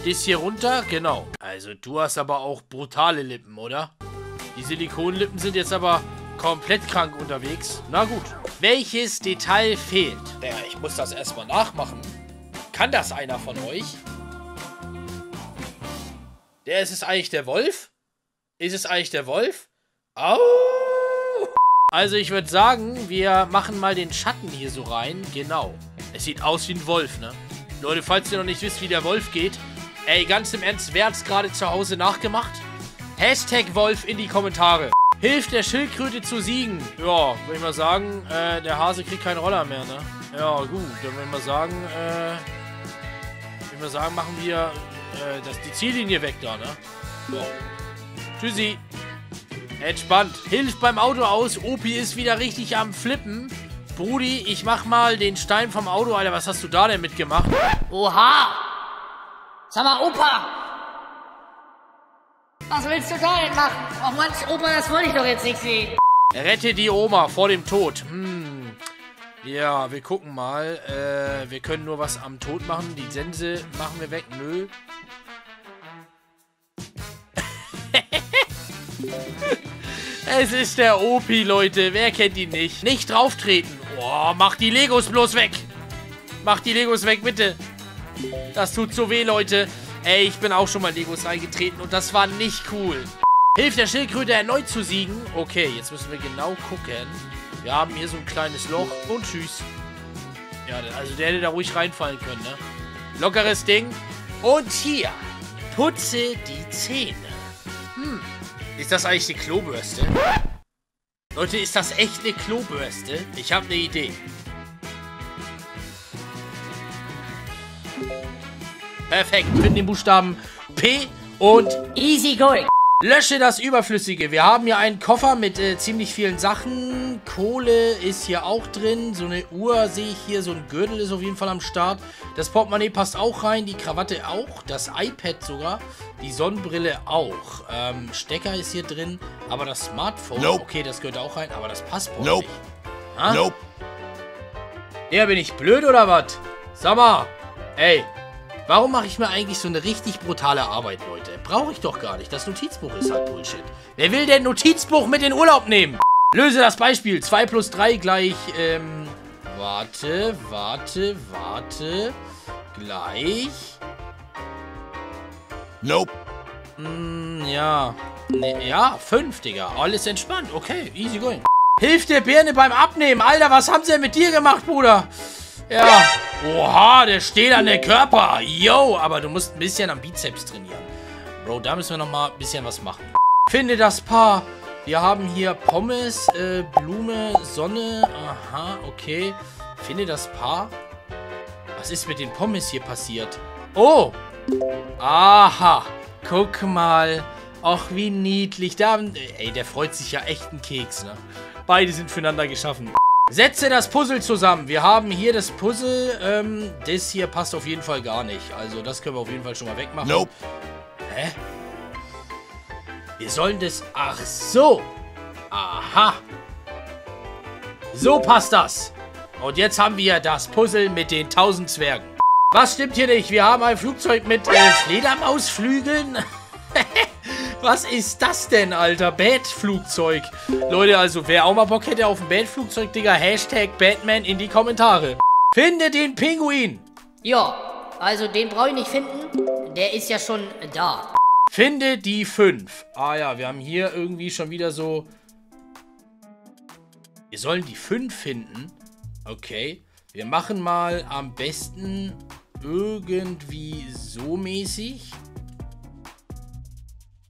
das hier runter. Genau. Also du hast aber auch brutale Lippen, oder? Die Silikonlippen sind jetzt aber... komplett krank unterwegs. Na gut. Welches Detail fehlt? Naja, ich muss das erstmal nachmachen. Kann das einer von euch? Der ist es eigentlich der Wolf? Ist es eigentlich der Wolf? Au! Also ich würde sagen, wir machen mal den Schatten hier so rein. Genau. Es sieht aus wie ein Wolf, ne? Leute, falls ihr noch nicht wisst, wie der Wolf geht. Ey, ganz im Ernst, wer hat's gerade zu Hause nachgemacht? Hashtag Wolf in die Kommentare. Hilft der Schildkröte zu siegen. Ja, würde ich mal sagen, äh, der Hase kriegt keinen Roller mehr, ne? Ja, gut, dann würde ich mal sagen, äh, würde ich mal sagen, machen wir, äh, das, die Ziellinie weg da, ne? So. Tschüssi. Entspannt. Hilft beim Auto aus. Opi ist wieder richtig am Flippen. Brudi, ich mach mal den Stein vom Auto, Alter. Was hast du da denn mitgemacht? Oha! Sag mal, Opa! Was willst du da denn machen? Ach Mensch, Opa, das wollte ich doch jetzt nicht sehen. Rette die Oma vor dem Tod. Hm. Ja, wir gucken mal. Äh, wir können nur was am Tod machen. Die Sense machen wir weg. Nö. Es ist der Opi, Leute. Wer kennt ihn nicht? Nicht drauftreten. Oh, mach die Legos bloß weg. Mach die Legos weg, bitte. Das tut so weh, Leute. Ey, ich bin auch schon mal Legos reingetreten und das war nicht cool. Hilft der Schildkröte erneut zu siegen? Okay, jetzt müssen wir genau gucken. Wir haben hier so ein kleines Loch und tschüss. Ja, also der hätte da ruhig reinfallen können, ne? Lockeres Ding. Und hier. Putze die Zähne. Hm. Ist das eigentlich eine Klobürste? Leute, ist das echt eine Klobürste? Ich habe eine Idee. Perfekt. Finden den Buchstaben P und Easy Gold. Lösche das Überflüssige. Wir haben hier einen Koffer mit äh, ziemlich vielen Sachen. Kohle ist hier auch drin. So eine Uhr sehe ich hier. So ein Gürtel ist auf jeden Fall am Start. Das Portemonnaie passt auch rein. Die Krawatte auch. Das iPad sogar. Die Sonnenbrille auch. Ähm, Stecker ist hier drin. Aber das Smartphone. Nope. Okay, das gehört auch rein. Aber das Passport nope. nicht. Ha? Nope. Ja, bin ich blöd oder was? Sag mal. Ey. Warum mache ich mir eigentlich so eine richtig brutale Arbeit, Leute? Brauche ich doch gar nicht. Das Notizbuch ist halt Bullshit. Wer will denn Notizbuch mit in Urlaub nehmen? Löse das Beispiel. zwei plus drei gleich, ähm... Warte, warte, warte... Gleich... Nope. Mm, ja... Ne, ja, fünf, Digga. Alles entspannt. Okay, easy going. Hilf der Birne beim Abnehmen. Alter, was haben sie denn mit dir gemacht, Bruder? Ja... Oha, der steht an der Körper. Yo, aber du musst ein bisschen am Bizeps trainieren. Bro, da müssen wir nochmal ein bisschen was machen. Finde das Paar. Wir haben hier Pommes, äh, Blume, Sonne. Aha, okay. Finde das Paar. Was ist mit den Pommes hier passiert? Oh. Aha. Guck mal. Ach, wie niedlich. Da, ey, der freut sich ja echt einen Keks, ne? Beide sind füreinander geschaffen. Setze das Puzzle zusammen. Wir haben hier das Puzzle. Ähm, das hier passt auf jeden Fall gar nicht. Also das können wir auf jeden Fall schon mal wegmachen. Nope. Hä? Wir sollen das... Ach so. Aha. So passt das. Und jetzt haben wir das Puzzle mit den tausend Zwergen. Was stimmt hier nicht? Wir haben ein Flugzeug mit äh, Fledermausflügeln. Was ist das denn, Alter? Bat-Flugzeug. Leute, also wer auch mal Bock hätte auf ein Bat-Flugzeug, Digga, Hashtag Batman in die Kommentare. Finde den Pinguin. Ja, also den brauche ich nicht finden. Der ist ja schon da. Finde die fünf. Ah ja, wir haben hier irgendwie schon wieder so... Wir sollen die fünf finden. Okay. Wir machen mal am besten irgendwie so mäßig...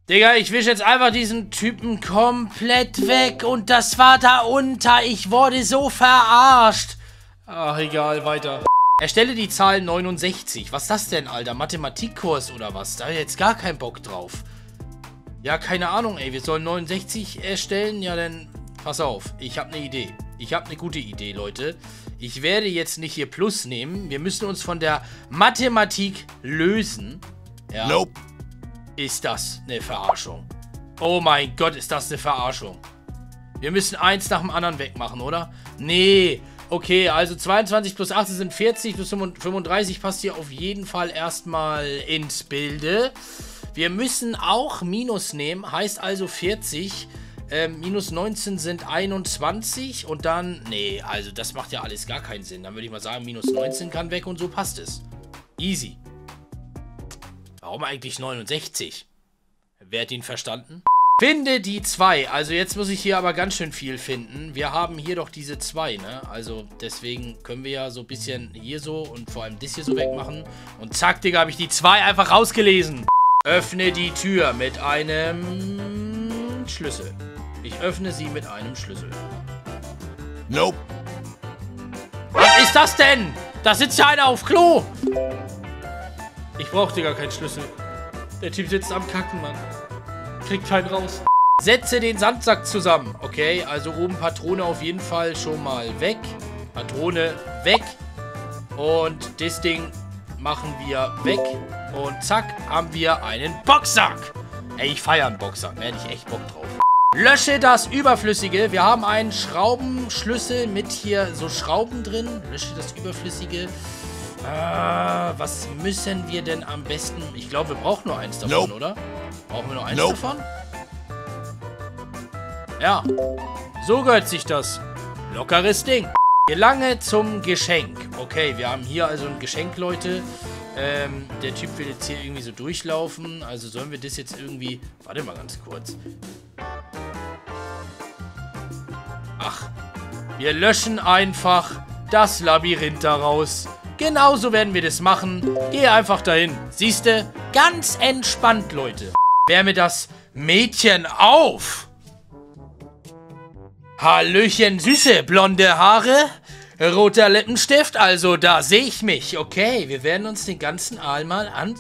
Digga, ich wisch jetzt einfach diesen Typen komplett weg und das war da unter. Ich wurde so verarscht. Ach, egal, weiter. Erstelle die Zahl neunundsechzig. Was ist das denn, Alter? Mathematikkurs oder was? Da hab ich jetzt gar keinen Bock drauf. Ja, keine Ahnung, ey. Wir sollen neunundsechzig erstellen? Ja, dann pass auf. Ich hab ne Idee. Ich hab ne gute Idee, Leute. Ich werde jetzt nicht hier Plus nehmen. Wir müssen uns von der Mathematik lösen. Ja. Nope. Ist das eine Verarschung? Oh mein Gott, ist das eine Verarschung. Wir müssen eins nach dem anderen wegmachen, oder? Nee. Okay, also zweiundzwanzig plus achtzehn sind vierzig, plus fünfunddreißig passt hier auf jeden Fall erstmal ins Bilde. Wir müssen auch Minus nehmen, heißt also vierzig. Ähm, minus neunzehn sind einundzwanzig und dann... Nee, also das macht ja alles gar keinen Sinn. Dann würde ich mal sagen, minus neunzehn kann weg und so passt es. Easy. Warum eigentlich neunundsechzig? Wer hat ihn verstanden? Finde die zwei. Also jetzt muss ich hier aber ganz schön viel finden. Wir haben hier doch diese zwei, ne? Also deswegen können wir ja so ein bisschen hier so und vor allem das hier so wegmachen. Und zack, Digga, habe ich die zwei einfach rausgelesen. Öffne die Tür mit einem Schlüssel. Ich öffne sie mit einem Schlüssel. Nope. Was ist das denn? Da sitzt ja einer auf Klo. Ich brauchte gar keinen Schlüssel. Der Typ sitzt am Kacken, Mann. Kriegt keinen raus. Setze den Sandsack zusammen. Okay, also oben Patrone auf jeden Fall schon mal weg. Patrone weg. Und das Ding machen wir weg. Und zack, haben wir einen Boxsack. Ey, ich feiere einen Boxsack. Da hätte ich echt Bock drauf. Lösche das Überflüssige. Wir haben einen Schraubenschlüssel mit hier so Schrauben drin. Lösche das Überflüssige. Ah, was müssen wir denn am besten... Ich glaube, wir brauchen nur eins davon, nope. Oder? Brauchen wir nur eins nope. davon? Ja, so gehört sich das. Lockeres Ding. Gelange zum Geschenk. Okay, wir haben hier also ein Geschenk, Leute. Ähm, der Typ will jetzt hier irgendwie so durchlaufen. Also sollen wir das jetzt irgendwie... Warte mal ganz kurz. Ach, wir löschen einfach das Labyrinth daraus. Genauso werden wir das machen. Geh einfach dahin. Siehste? Ganz entspannt, Leute. Wärme das Mädchen auf. Hallöchen, süße, blonde Haare, roter Lippenstift, also da sehe ich mich. Okay, wir werden uns den ganzen Aal mal an...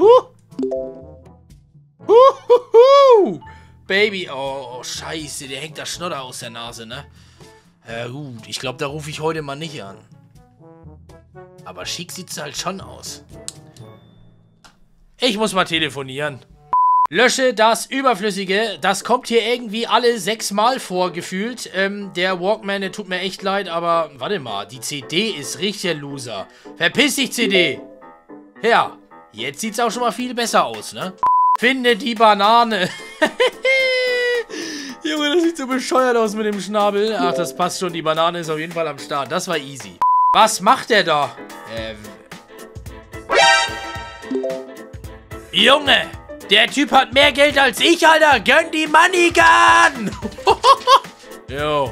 Huh! Huhuhu! Baby, oh, oh, scheiße, der hängt da Schnodder aus der Nase, ne? Ja gut, ich glaube, da rufe ich heute mal nicht an. Aber schick sieht's halt schon aus. Ich muss mal telefonieren. Lösche das Überflüssige. Das kommt hier irgendwie alle sechs Mal vor, gefühlt. Ähm, der Walkman, der tut mir echt leid, aber... Warte mal, die C D ist richtig ein Loser. Verpiss dich, C D! Ja, jetzt sieht's auch schon mal viel besser aus, ne? Finde die Banane. Junge, das sieht so bescheuert aus mit dem Schnabel. Ach, das passt schon. Die Banane ist auf jeden Fall am Start. Das war easy. Was macht der da? Ähm... Junge! Der Typ hat mehr Geld als ich, Alter. Gönn die Money Gun! Yo.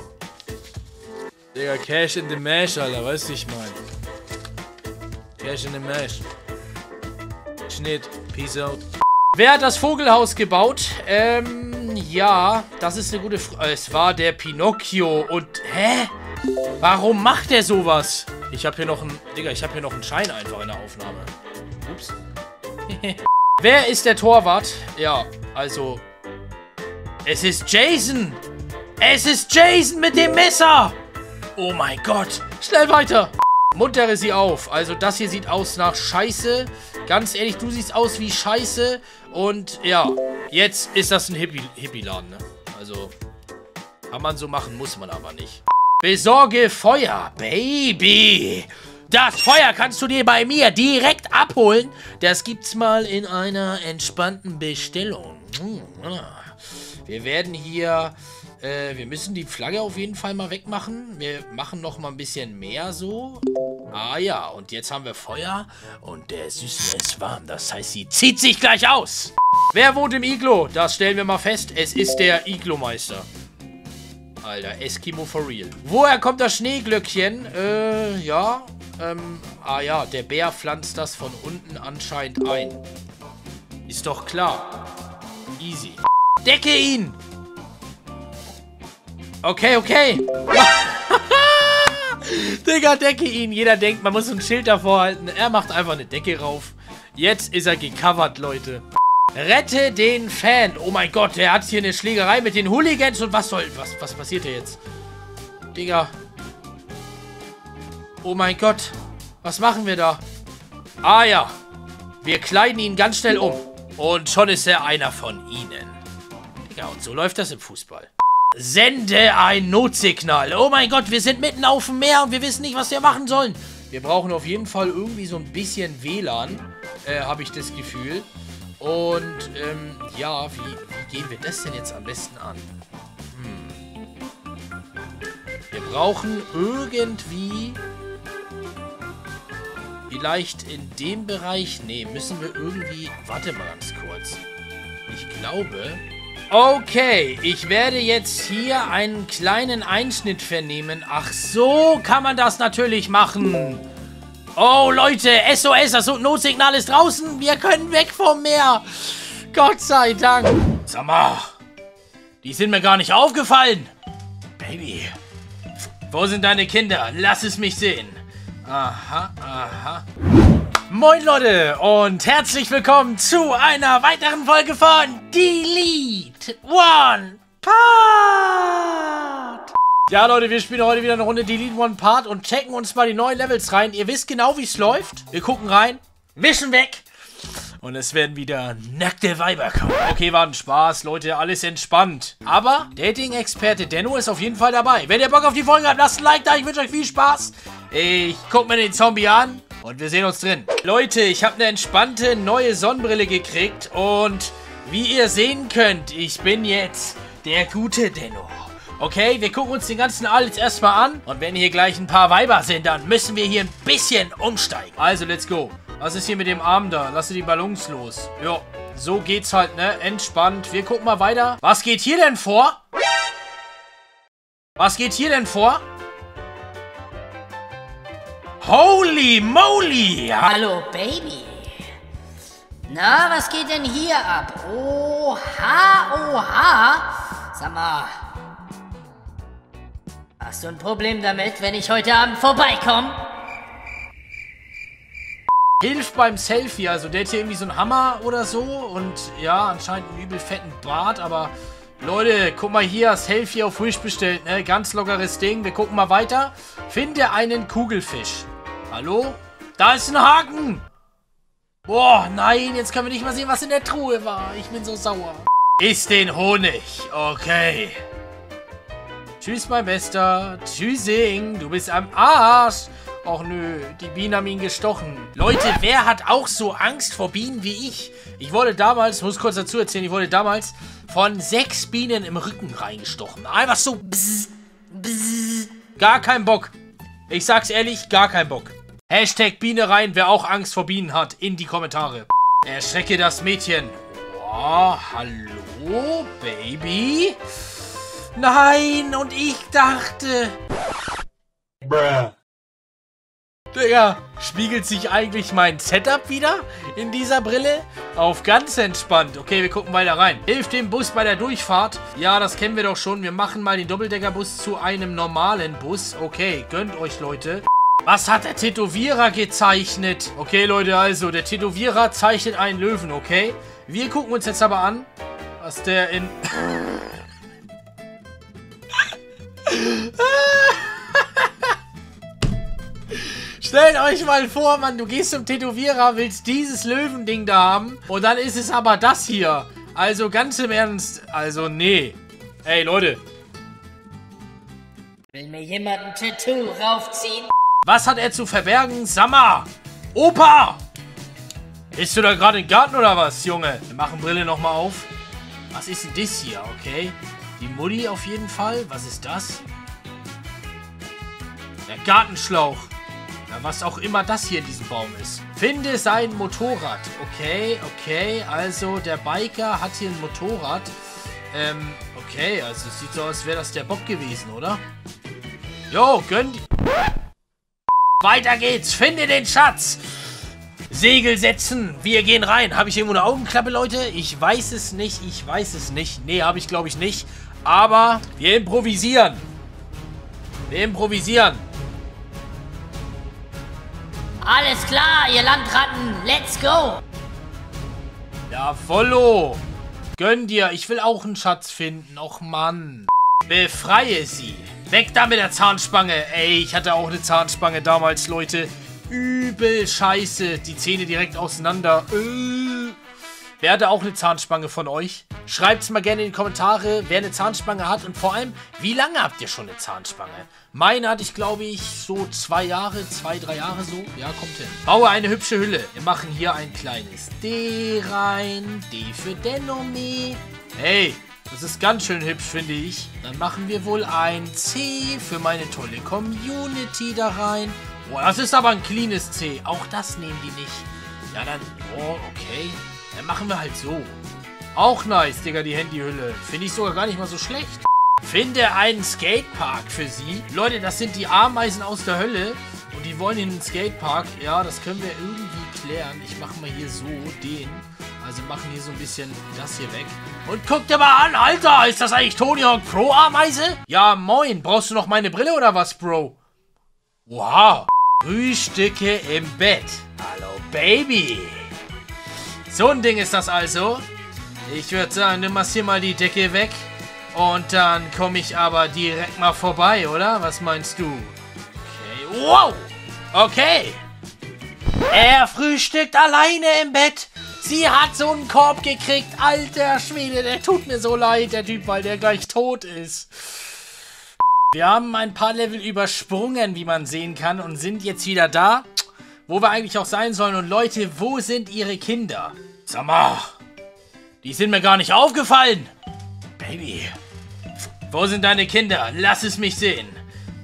Digga, Cash in the Mash, Alter. Weißt du, ich meine. Cash in the Mash. Schnitt. Peace out. Wer hat das Vogelhaus gebaut? Ähm, ja. Das ist eine gute Frage. Es war der Pinocchio und... Hä? Warum macht der sowas? Ich hab hier noch einen... Digga, ich hab hier noch einen Schein einfach in der Aufnahme. Ups. Wer ist der Torwart? Ja, also... Es ist Jason! Es ist Jason mit dem Messer! Oh mein Gott! Schnell weiter! Muntere sie auf. Also das hier sieht aus nach Scheiße. Ganz ehrlich, du siehst aus wie Scheiße. Und ja, jetzt ist das ein Hippie- Hippie-Laden, ne? Also, kann man so machen, muss man aber nicht. Besorge Feuer, Baby! Das Feuer kannst du dir bei mir direkt abholen. Das gibt's mal in einer entspannten Bestellung. Wir werden hier... Äh, wir müssen die Flagge auf jeden Fall mal wegmachen. Wir machen noch mal ein bisschen mehr so. Ah ja, und jetzt haben wir Feuer. Und der Süße ist warm. Das heißt, sie zieht sich gleich aus. Wer wohnt im Iglo? Das stellen wir mal fest. Es ist der Iglo-Meister. Alter, Eskimo for real. Woher kommt das Schneeglöckchen? Äh, ja... Ähm, ah ja, der Bär pflanzt das von unten anscheinend ein. Ist doch klar. Easy. Decke ihn! Okay, okay. Digga, decke ihn. Jeder denkt, man muss ein Schild davor halten. Er macht einfach eine Decke rauf. Jetzt ist er gecovert, Leute. Rette den Fan. Oh mein Gott, der hat hier eine Schlägerei mit den Hooligans. Und was soll... Was, was passiert hier jetzt? Digga... Oh mein Gott, was machen wir da? Ah ja, wir kleiden ihn ganz schnell um. Und schon ist er einer von ihnen. Digga, und so läuft das im Fußball. Sende ein Notsignal. Oh mein Gott, wir sind mitten auf dem Meer und wir wissen nicht, was wir machen sollen. Wir brauchen auf jeden Fall irgendwie so ein bisschen W LAN, äh, habe ich das Gefühl. Und, ähm, ja, wie, wie gehen wir das denn jetzt am besten an? Hm. Wir brauchen irgendwie... Vielleicht in dem Bereich... Nee, müssen wir irgendwie... Warte mal ganz kurz. Ich glaube... Okay, ich werde jetzt hier einen kleinen Einschnitt vernehmen. Ach so, kann man das natürlich machen. Oh, Leute, S O S, das Notsignal ist draußen. Wir können weg vom Meer. Gott sei Dank. Sag mal, die sind mir gar nicht aufgefallen. Baby, wo sind deine Kinder? Lass es mich sehen. Aha, aha. Moin Leute und herzlich willkommen zu einer weiteren Folge von Delete One. Pa! Ja, Leute, wir spielen heute wieder eine Runde Delete One Part und checken uns mal die neuen Levels rein. Ihr wisst genau, wie es läuft. Wir gucken rein, wischen weg und es werden wieder nackte Weiber kommen. Okay, war ein Spaß, Leute, alles entspannt. Aber Dating-Experte Denno ist auf jeden Fall dabei. Wenn ihr Bock auf die Folge habt, lasst ein Like da, ich wünsche euch viel Spaß. Ich guck mir den Zombie an und wir sehen uns drin. Leute, ich habe eine entspannte neue Sonnenbrille gekriegt und wie ihr sehen könnt, ich bin jetzt der gute Denno. Okay, wir gucken uns den ganzen All jetzt erstmal an. Und wenn hier gleich ein paar Weiber sind, dann müssen wir hier ein bisschen umsteigen. Also, let's go. Was ist hier mit dem Arm da? Lasse die Ballons los. Ja, so geht's halt, ne? Entspannt. Wir gucken mal weiter. Was geht hier denn vor? Was geht hier denn vor? Holy moly! Hallo, Baby. Na, was geht denn hier ab? Oha, oha. Sag mal... Hast du ein Problem damit, wenn ich heute Abend vorbeikomme? Hilf beim Selfie, also der hat hier irgendwie so einen Hammer oder so und ja, anscheinend einen übel fetten Bart, aber Leute, guck mal hier, Selfie auf Wish bestellt, ne? Ganz lockeres Ding, wir gucken mal weiter. Finde einen Kugelfisch. Hallo? Da ist ein Haken! Boah, nein, jetzt können wir nicht mal sehen, was in der Truhe war. Ich bin so sauer. Iss den Honig, okay. Tschüss, mein Bester. Tschüssing. Du bist am Arsch. Och nö, die Bienen haben ihn gestochen. Leute, wer hat auch so Angst vor Bienen wie ich? Ich wurde damals, muss kurz dazu erzählen, ich wurde damals von sechs Bienen im Rücken reingestochen. Einfach so. Bzz, bzz. Gar kein Bock. Ich sag's ehrlich, gar kein Bock. Hashtag Biene rein, wer auch Angst vor Bienen hat, in die Kommentare. Erschrecke das Mädchen. Oh, hallo, Baby. Nein, und ich dachte... Bruh. Digga, spiegelt sich eigentlich mein Setup wieder in dieser Brille? Auf ganz entspannt. Okay, wir gucken weiter rein. Hilft dem Bus bei der Durchfahrt. Ja, das kennen wir doch schon. Wir machen mal den Doppeldeckerbus zu einem normalen Bus. Okay, gönnt euch, Leute. Was hat der Tätowierer gezeichnet? Okay, Leute, also, der Tätowierer zeichnet einen Löwen, okay? Wir gucken uns jetzt aber an, was der in... Stellt euch mal vor, Mann, du gehst zum Tätowierer, willst dieses Löwending da haben und dann ist es aber das hier. Also ganz im Ernst, also nee. Ey, Leute. Will mir jemand ein Tattoo raufziehen? Was hat er zu verbergen? Sammer! Opa! Bist du da gerade im Garten oder was, Junge? Wir machen Brille nochmal auf. Was ist denn das hier, okay? Die Mutti auf jeden Fall. Was ist das? Der Gartenschlauch. Ja, was auch immer das hier in diesem Baum ist. Finde sein Motorrad. Okay, okay. Also der Biker hat hier ein Motorrad. Ähm, okay. Also es sieht so aus, als wäre das der Bob gewesen, oder? Jo, gönn... Weiter geht's. Finde den Schatz. Segel setzen, wir gehen rein. Habe ich irgendwo eine Augenklappe, Leute? Ich weiß es nicht, ich weiß es nicht. Nee, habe ich glaube ich nicht. Aber wir improvisieren. Wir improvisieren. Alles klar, ihr Landratten, let's go. Jawollo. Gönn dir, ich will auch einen Schatz finden. Och Mann. Befreie sie. Weg da mit der Zahnspange. Ey, ich hatte auch eine Zahnspange damals, Leute. Übel scheiße. Die Zähne direkt auseinander. Äh. Wer hatte auch eine Zahnspange von euch? Schreibt's mal gerne in die Kommentare, wer eine Zahnspange hat. Und vor allem, wie lange habt ihr schon eine Zahnspange? Meine hatte ich, glaube ich, so zwei Jahre, zwei, drei Jahre so. Ja, kommt hin. Baue eine hübsche Hülle. Wir machen hier ein kleines D rein. D für Denomi. Hey, das ist ganz schön hübsch, finde ich. Dann machen wir wohl ein C für meine tolle Community da rein. Boah, das ist aber ein cleanes C. Auch das nehmen die nicht. Ja, dann... Oh, okay. Dann machen wir halt so. Auch nice, Digga, die Handyhülle. Finde ich sogar gar nicht mal so schlecht. Finde einen Skatepark für sie. Leute, das sind die Ameisen aus der Hölle. Und die wollen in den Skatepark. Ja, das können wir irgendwie klären. Ich mache mal hier so den. Also machen hier so ein bisschen das hier weg. Und guck dir mal an, Alter. Ist das eigentlich Tony Hawk Pro Ameise? Ja, moin. Brauchst du noch meine Brille oder was, Bro? Wow. Frühstücke im Bett. Hallo, Baby. So ein Ding ist das also. Ich würde sagen, du machst hier mal die Decke weg. Und dann komme ich aber direkt mal vorbei, oder? Was meinst du? Okay. Wow! Okay! Er frühstückt alleine im Bett. Sie hat so einen Korb gekriegt. Alter Schwede, der tut mir so leid, der Typ, weil der gleich tot ist. Wir haben ein paar Level übersprungen, wie man sehen kann, und sind jetzt wieder da, wo wir eigentlich auch sein sollen. Und Leute, wo sind ihre Kinder? Sag mal, die sind mir gar nicht aufgefallen. Baby, wo sind deine Kinder? Lass es mich sehen.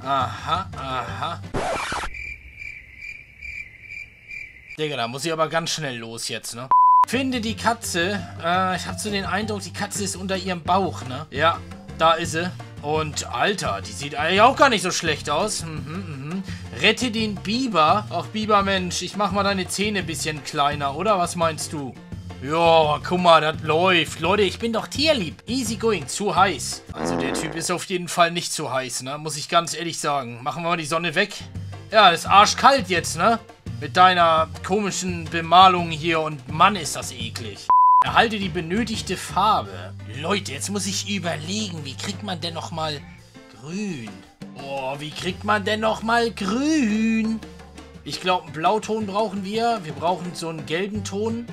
Aha, aha. Digga, da muss ich aber ganz schnell los jetzt, ne? Finde die Katze. Äh, ich habe so den Eindruck, die Katze ist unter ihrem Bauch, ne? Ja, da ist sie. Und, Alter, die sieht eigentlich auch gar nicht so schlecht aus. Mhm, mhm. Rette den Biber. Ach, Bibermensch, ich mach mal deine Zähne ein bisschen kleiner, oder? Was meinst du? Ja, guck mal, das läuft. Leute, ich bin doch tierlieb. Easy going, zu heiß. Also, der Typ ist auf jeden Fall nicht zu heiß, ne? Muss ich ganz ehrlich sagen. Machen wir mal die Sonne weg. Ja, das ist arschkalt jetzt, ne? Mit deiner komischen Bemalung hier, und Mann, ist das eklig. Erhalte die benötigte Farbe. Leute, jetzt muss ich überlegen, wie kriegt man denn nochmal grün? Oh, wie kriegt man denn nochmal grün? Ich glaube, einen Blauton brauchen wir. Wir brauchen so einen gelben Ton.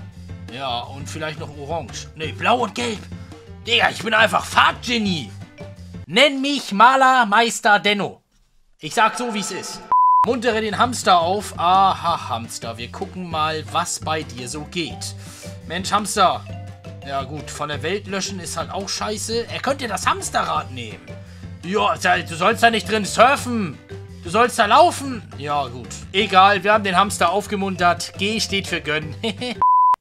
Ja, und vielleicht noch orange. Ne, blau und gelb. Digga, ich bin einfach Farbgenie. Nenn mich Maler Meister Denno. Ich sag so, wie es ist. Muntere den Hamster auf. Aha, Hamster. Wir gucken mal, was bei dir so geht. Mensch, Hamster. Ja gut, von der Welt löschen ist halt auch scheiße. Er könnte das Hamsterrad nehmen. Ja, du sollst da nicht drin surfen. Du sollst da laufen. Ja gut. Egal, wir haben den Hamster aufgemuntert. G steht für gönnen.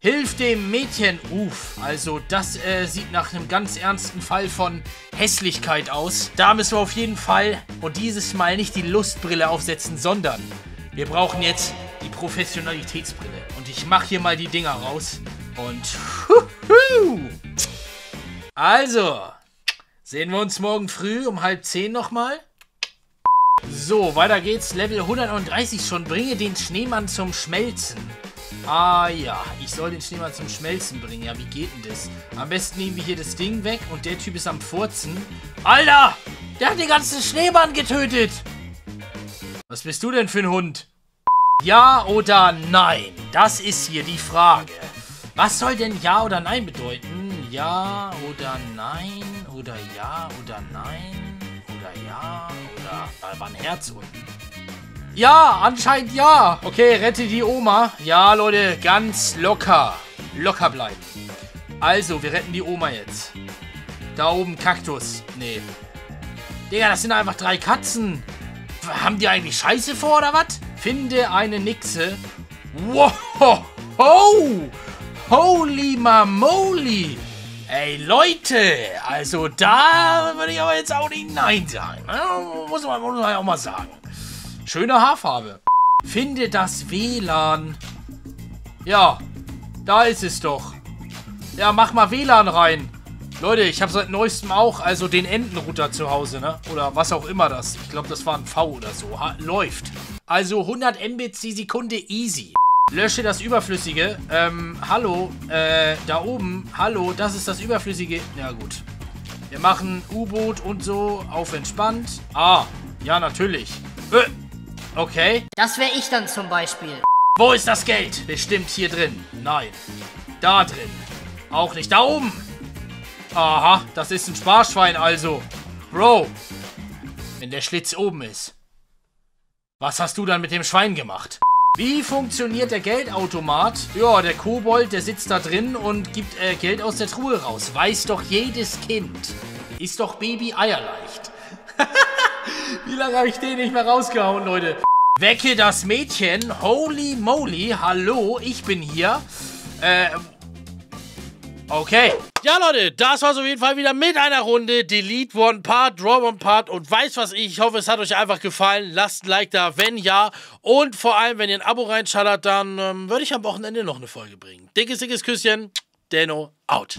Hilf dem Mädchen. Uff. Also das äh, sieht nach einem ganz ernsten Fall von Hässlichkeit aus. Da müssen wir auf jeden Fall, und dieses Mal nicht die Lustbrille aufsetzen, sondern wir brauchen jetzt die Professionalitätsbrille. Und ich mache hier mal die Dinger raus. Und huhu. Also, sehen wir uns morgen früh um halb zehn nochmal. So, weiter geht's. Level hundertneununddreißig schon. Bringe den Schneemann zum Schmelzen. Ah ja, ich soll den Schneemann zum Schmelzen bringen. Ja, wie geht denn das? Am besten nehmen wir hier das Ding weg, und der Typ ist am Furzen. Alter, der hat den ganzen Schneemann getötet. Was bist du denn für ein Hund? Ja oder nein? Das ist hier die Frage. Was soll denn Ja oder Nein bedeuten? Ja oder Nein? Oder Ja oder Nein? Oder Ja oder... Da war ein Herz unten. Ja, anscheinend ja. Okay, rette die Oma. Ja, Leute, ganz locker. Locker bleiben. Also, wir retten die Oma jetzt. Da oben Kaktus. Nee. Digga, das sind einfach drei Katzen. Haben die eigentlich Scheiße vor, oder was? Finde eine Nixe. Wow. Oh. Holy Mamoli! Ey, Leute! Also da würde ich aber jetzt auch nicht Nein sagen. Muss man, muss man auch mal sagen. Schöne Haarfarbe. Finde das W LAN. Ja, da ist es doch. Ja, mach mal W LAN rein. Leute, ich habe seit neuestem auch also den Entenrouter zu Hause, ne? Oder was auch immer das. Ich glaube, das war ein V oder so. Ha, läuft. Also hundert Mbits die Sekunde easy. Lösche das Überflüssige. Ähm, hallo, äh, da oben. Hallo, das ist das Überflüssige. Na gut. Wir machen U-Boot und so auf entspannt. Ah, ja, natürlich. Äh, okay. Das wäre ich dann zum Beispiel. Wo ist das Geld? Bestimmt hier drin. Nein. Da drin. Auch nicht. Da oben. Aha, das ist ein Sparschwein also. Bro. Wenn der Schlitz oben ist. Was hast du dann mit dem Schwein gemacht? Wie funktioniert der Geldautomat? Ja, der Kobold, der sitzt da drin und gibt äh, Geld aus der Truhe raus. Weiß doch jedes Kind. Ist doch Baby eierleicht. Wie lange habe ich den nicht mehr rausgehauen, Leute? Wecke das Mädchen. Holy moly. Hallo, ich bin hier. Äh... Okay. Ja, Leute, das war's auf jeden Fall wieder mit einer Runde. Delete One Part, Draw One Part und weiß was ich. Ich hoffe, es hat euch einfach gefallen. Lasst ein Like da, wenn ja. Und vor allem, wenn ihr ein Abo reinschallert, dann ähm, würde ich am Wochenende noch eine Folge bringen. Dickes, dickes Küsschen. Denno, out.